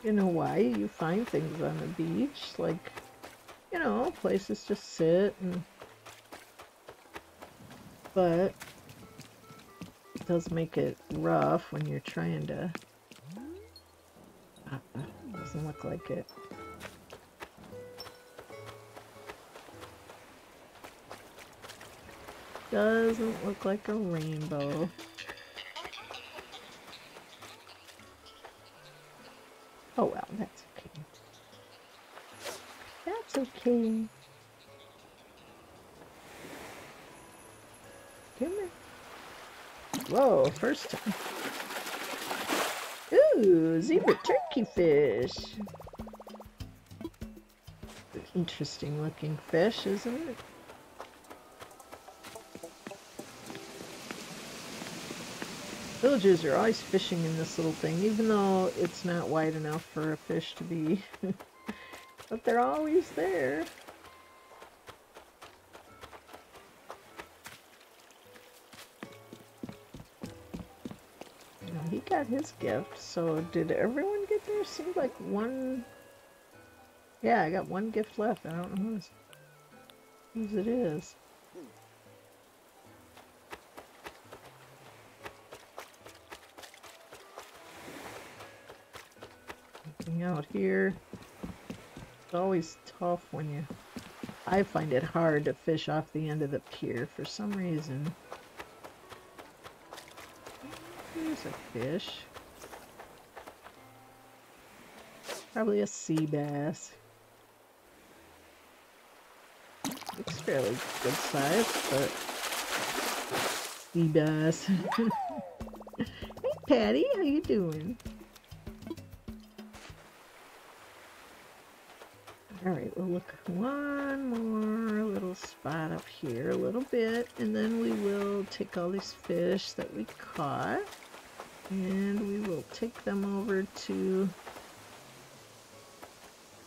in Hawaii you find things on the beach, like, you know, places to sit, and but it does make it rough when you're trying to, uh, doesn't look like it. Doesn't look like a rainbow. Oh well, that's okay. That's okay. Come here. Whoa, first time. Ooh, zebra turkey fish. Interesting looking fish, isn't it? Villagers are always fishing in this little thing, even though it's not wide enough for a fish to be. But they're always there. Now, he got his gift, so did everyone get there? Seemed like one... Yeah, I got one gift left. I don't know whose, whose it is. Out here it's always tough when you I find it hard to fish off the end of the pier for some reason. Here's a fish, probably a sea bass. Looks fairly good size, but sea bass. Hey Patty, how you doing? Alright, we'll look one more little spot up here, a little bit, and then we will take all these fish that we caught, and we will take them over to,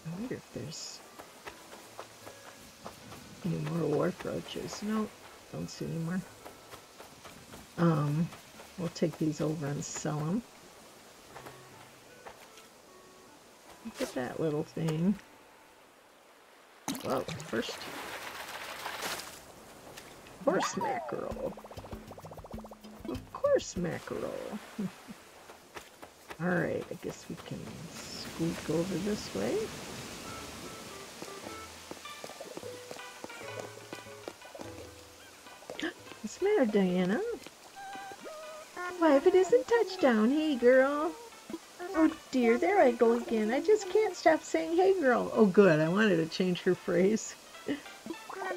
I wonder if there's any more wharf roaches. Nope, don't see any more. Um, we'll take these over and sell them. Look at that little thing. Whoa, first horse mackerel. Of course mackerel. Alright, I guess we can squeak over this way. What's the matter, Diana? Why, if it isn't Touchdown, hey girl. Oh dear, there I go again. I just can't stop saying, hey girl. Oh good, I wanted to change her phrase.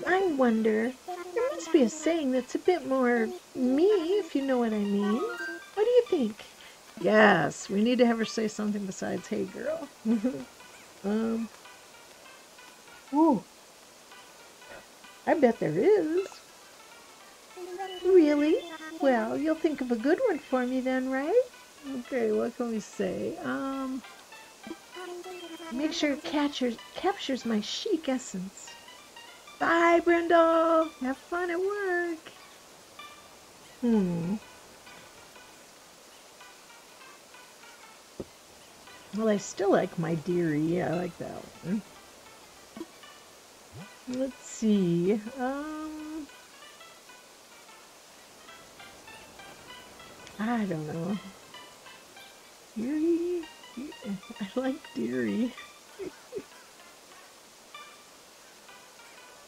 I wonder, there must be a saying that's a bit more me, if you know what I mean. What do you think? Yes, we need to have her say something besides, hey girl. um, ooh, I bet there is. Really? Well, you'll think of a good one for me then, right? Okay, what can we say? Um, make sure it captures, captures my chic essence. Bye, Brindle! Have fun at work! Hmm. Well, I still like my dearie. I like that one. Let's see. Um, I don't know. Deary, I like deary.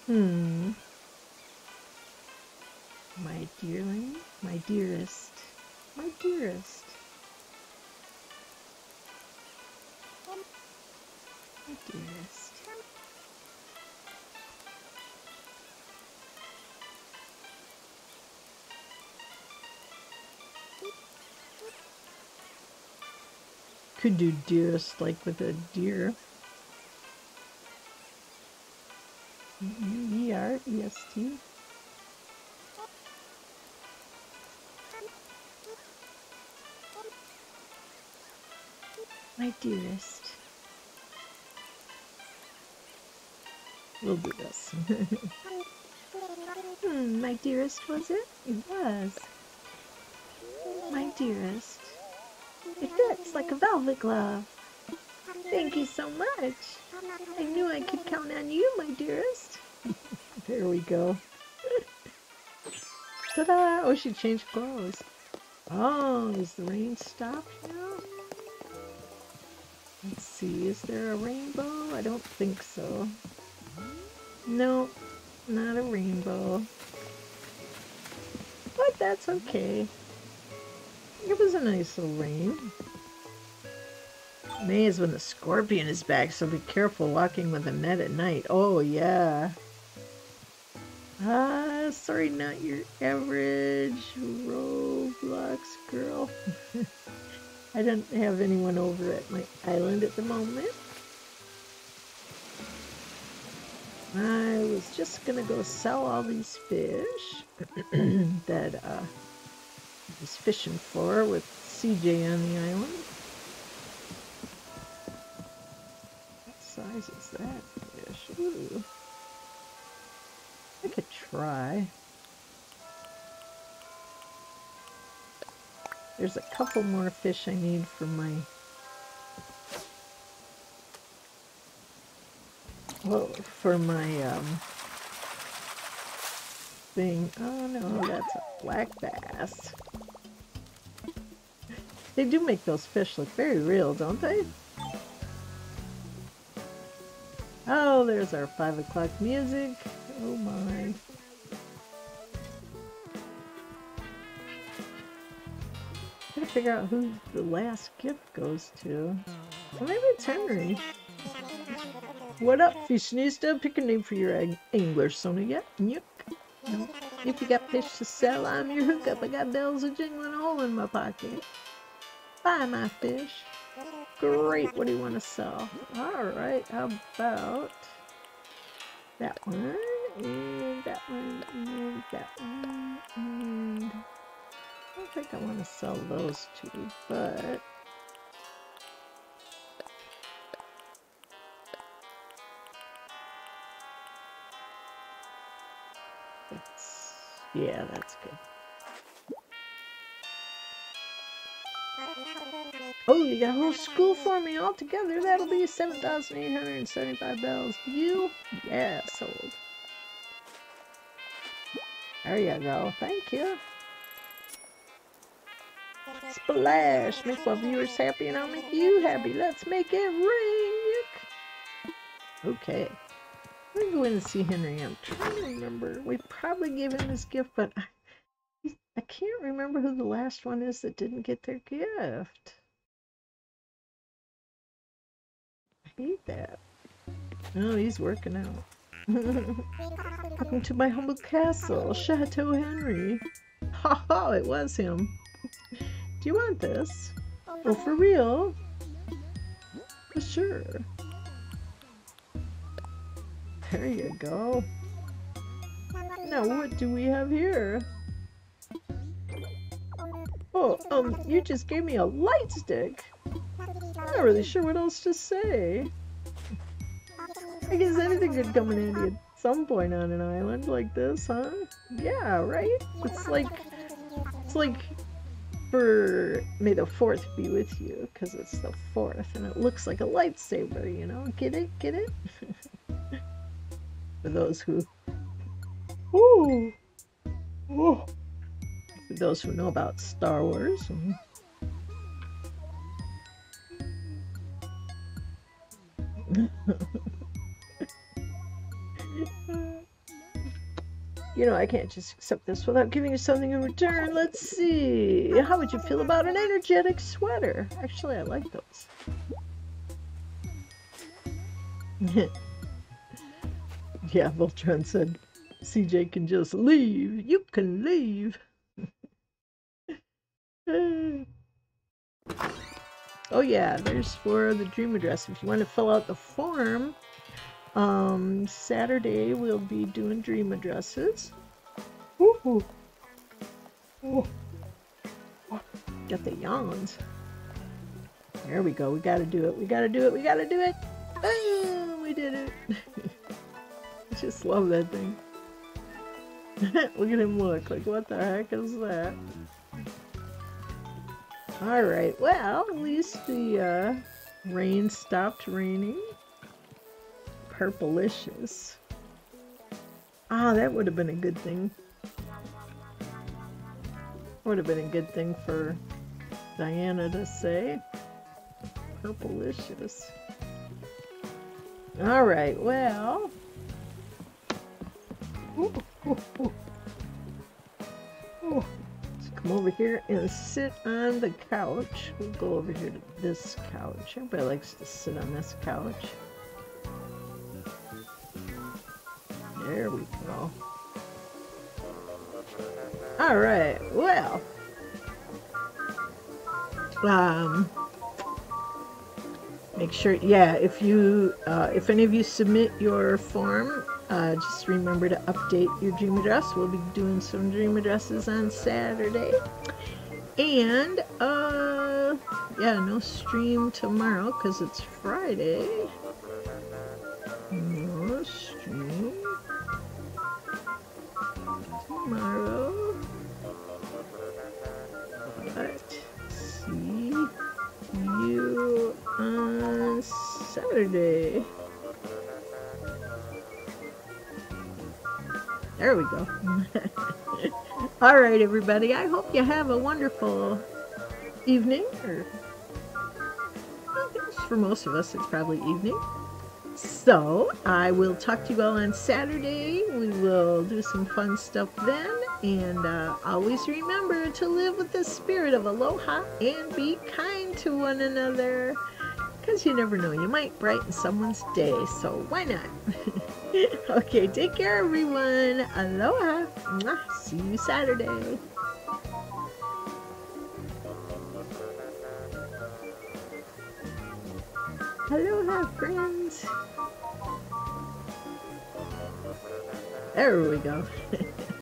hmm. My dearling, my dearest, my dearest. My dearest. Could do dearest like with a deer. U E R E S T. My dearest. We'll do this. hmm, my dearest, was it? It was. My dearest. It fits like a velvet glove. Thank you so much. I knew I could count on you, my dearest. There we go. Ta-da! Oh, she changed clothes. Oh, is the rain stopped now? Let's see, is there a rainbow? I don't think so. No, not a rainbow. But that's okay. It was a nice little rain. May is when the scorpion is back, so be careful walking with a net at night. Oh, yeah. Ah, sorry, not your average Roblox girl. I don't have anyone over at my island at the moment. I was just going to go sell all these fish that, uh... I was fishing for with C J on the island. What size is that fish? Ooh. I could try. There's a couple more fish I need for my... Whoa, for my, um... thing. Oh no, that's a black bass. They do make those fish look very real, don't they? Oh, there's our five o'clock music. Oh my. Gotta figure out who the last gift goes to. Well, maybe it's Henry. What up, Fishnista? Pick a name for your angler, Sona. Yep, yep. Nope. If you got fish to sell, I'm your hookup. I got bells a jingling a hole in my pocket. Buy my fish. Great, what do you want to sell? Alright, how about that one, and that one, and that one, and I don't think I want to sell those two, but that's, yeah, that's good. Oh, you got a whole school for me all together. That'll be seven thousand eight hundred seventy-five bells. You? Yeah, sold. There you go. Thank you. Splash! Make my viewers happy and I'll make you happy. Let's make it ring! Okay. Let me go in and see Henry. I'm trying to remember. We probably gave him this gift, but I, I can't remember who the last one is that didn't get their gift. Beat that. Oh, he's working out. Welcome to my humble castle, Chateau Henry. Ha ha, it was him. Do you want this? Oh, for real? For sure. There you go. Now, what do we have here? Oh, um, you just gave me a light stick. I'm not really sure what else to say. I guess anything could come in handy at some point on an island like this, huh? Yeah, right? It's like, it's like for May the fourth be with you, because it's the fourth, and it looks like a lightsaber, you know? Get it? Get it? For those who... Ooh! Ooh! For those who know about Star Wars. And... you know, I can't just accept this without giving you something in return. Let's see. How would you feel about an energetic sweater? Actually, I like those. Yeah, Voltron said, C J can just leave. You can leave. Oh yeah, there's for the dream address. If you want to fill out the form, um, Saturday we'll be doing dream addresses. Woohoo! Oh. Got the yawns. There we go. We gotta do it. We gotta do it. We gotta do it. Boom! We did it. I just love that thing. Look at him look. Like, what the heck is that? Alright, well, at least the uh, rain stopped raining. Purplicious. Ah, that would have been a good thing. Would have been a good thing for Diana to say. Purplicious. Alright, well. Ooh, ooh, ooh. Ooh. Come over here and sit on the couch. We'll go over here to this couch. Everybody likes to sit on this couch. There we go. Alright, well. Um, make sure, yeah, if you, uh, if any of you submit your form, Uh, just remember to update your dream address. We'll be doing some dream addresses on Saturday. And, uh, yeah, no stream tomorrow because it's Friday. No stream tomorrow. But see you on Saturday. There we go. All right, everybody. I hope you have a wonderful evening. Or, well, I guess for most of us, it's probably evening. So I will talk to you all on Saturday. We will do some fun stuff then. And uh, always remember to live with the spirit of aloha and be kind to one another. Because you never know, you might brighten someone's day, so why not? Okay, take care everyone. Aloha. Mwah. See you Saturday. Aloha, friends! There we go.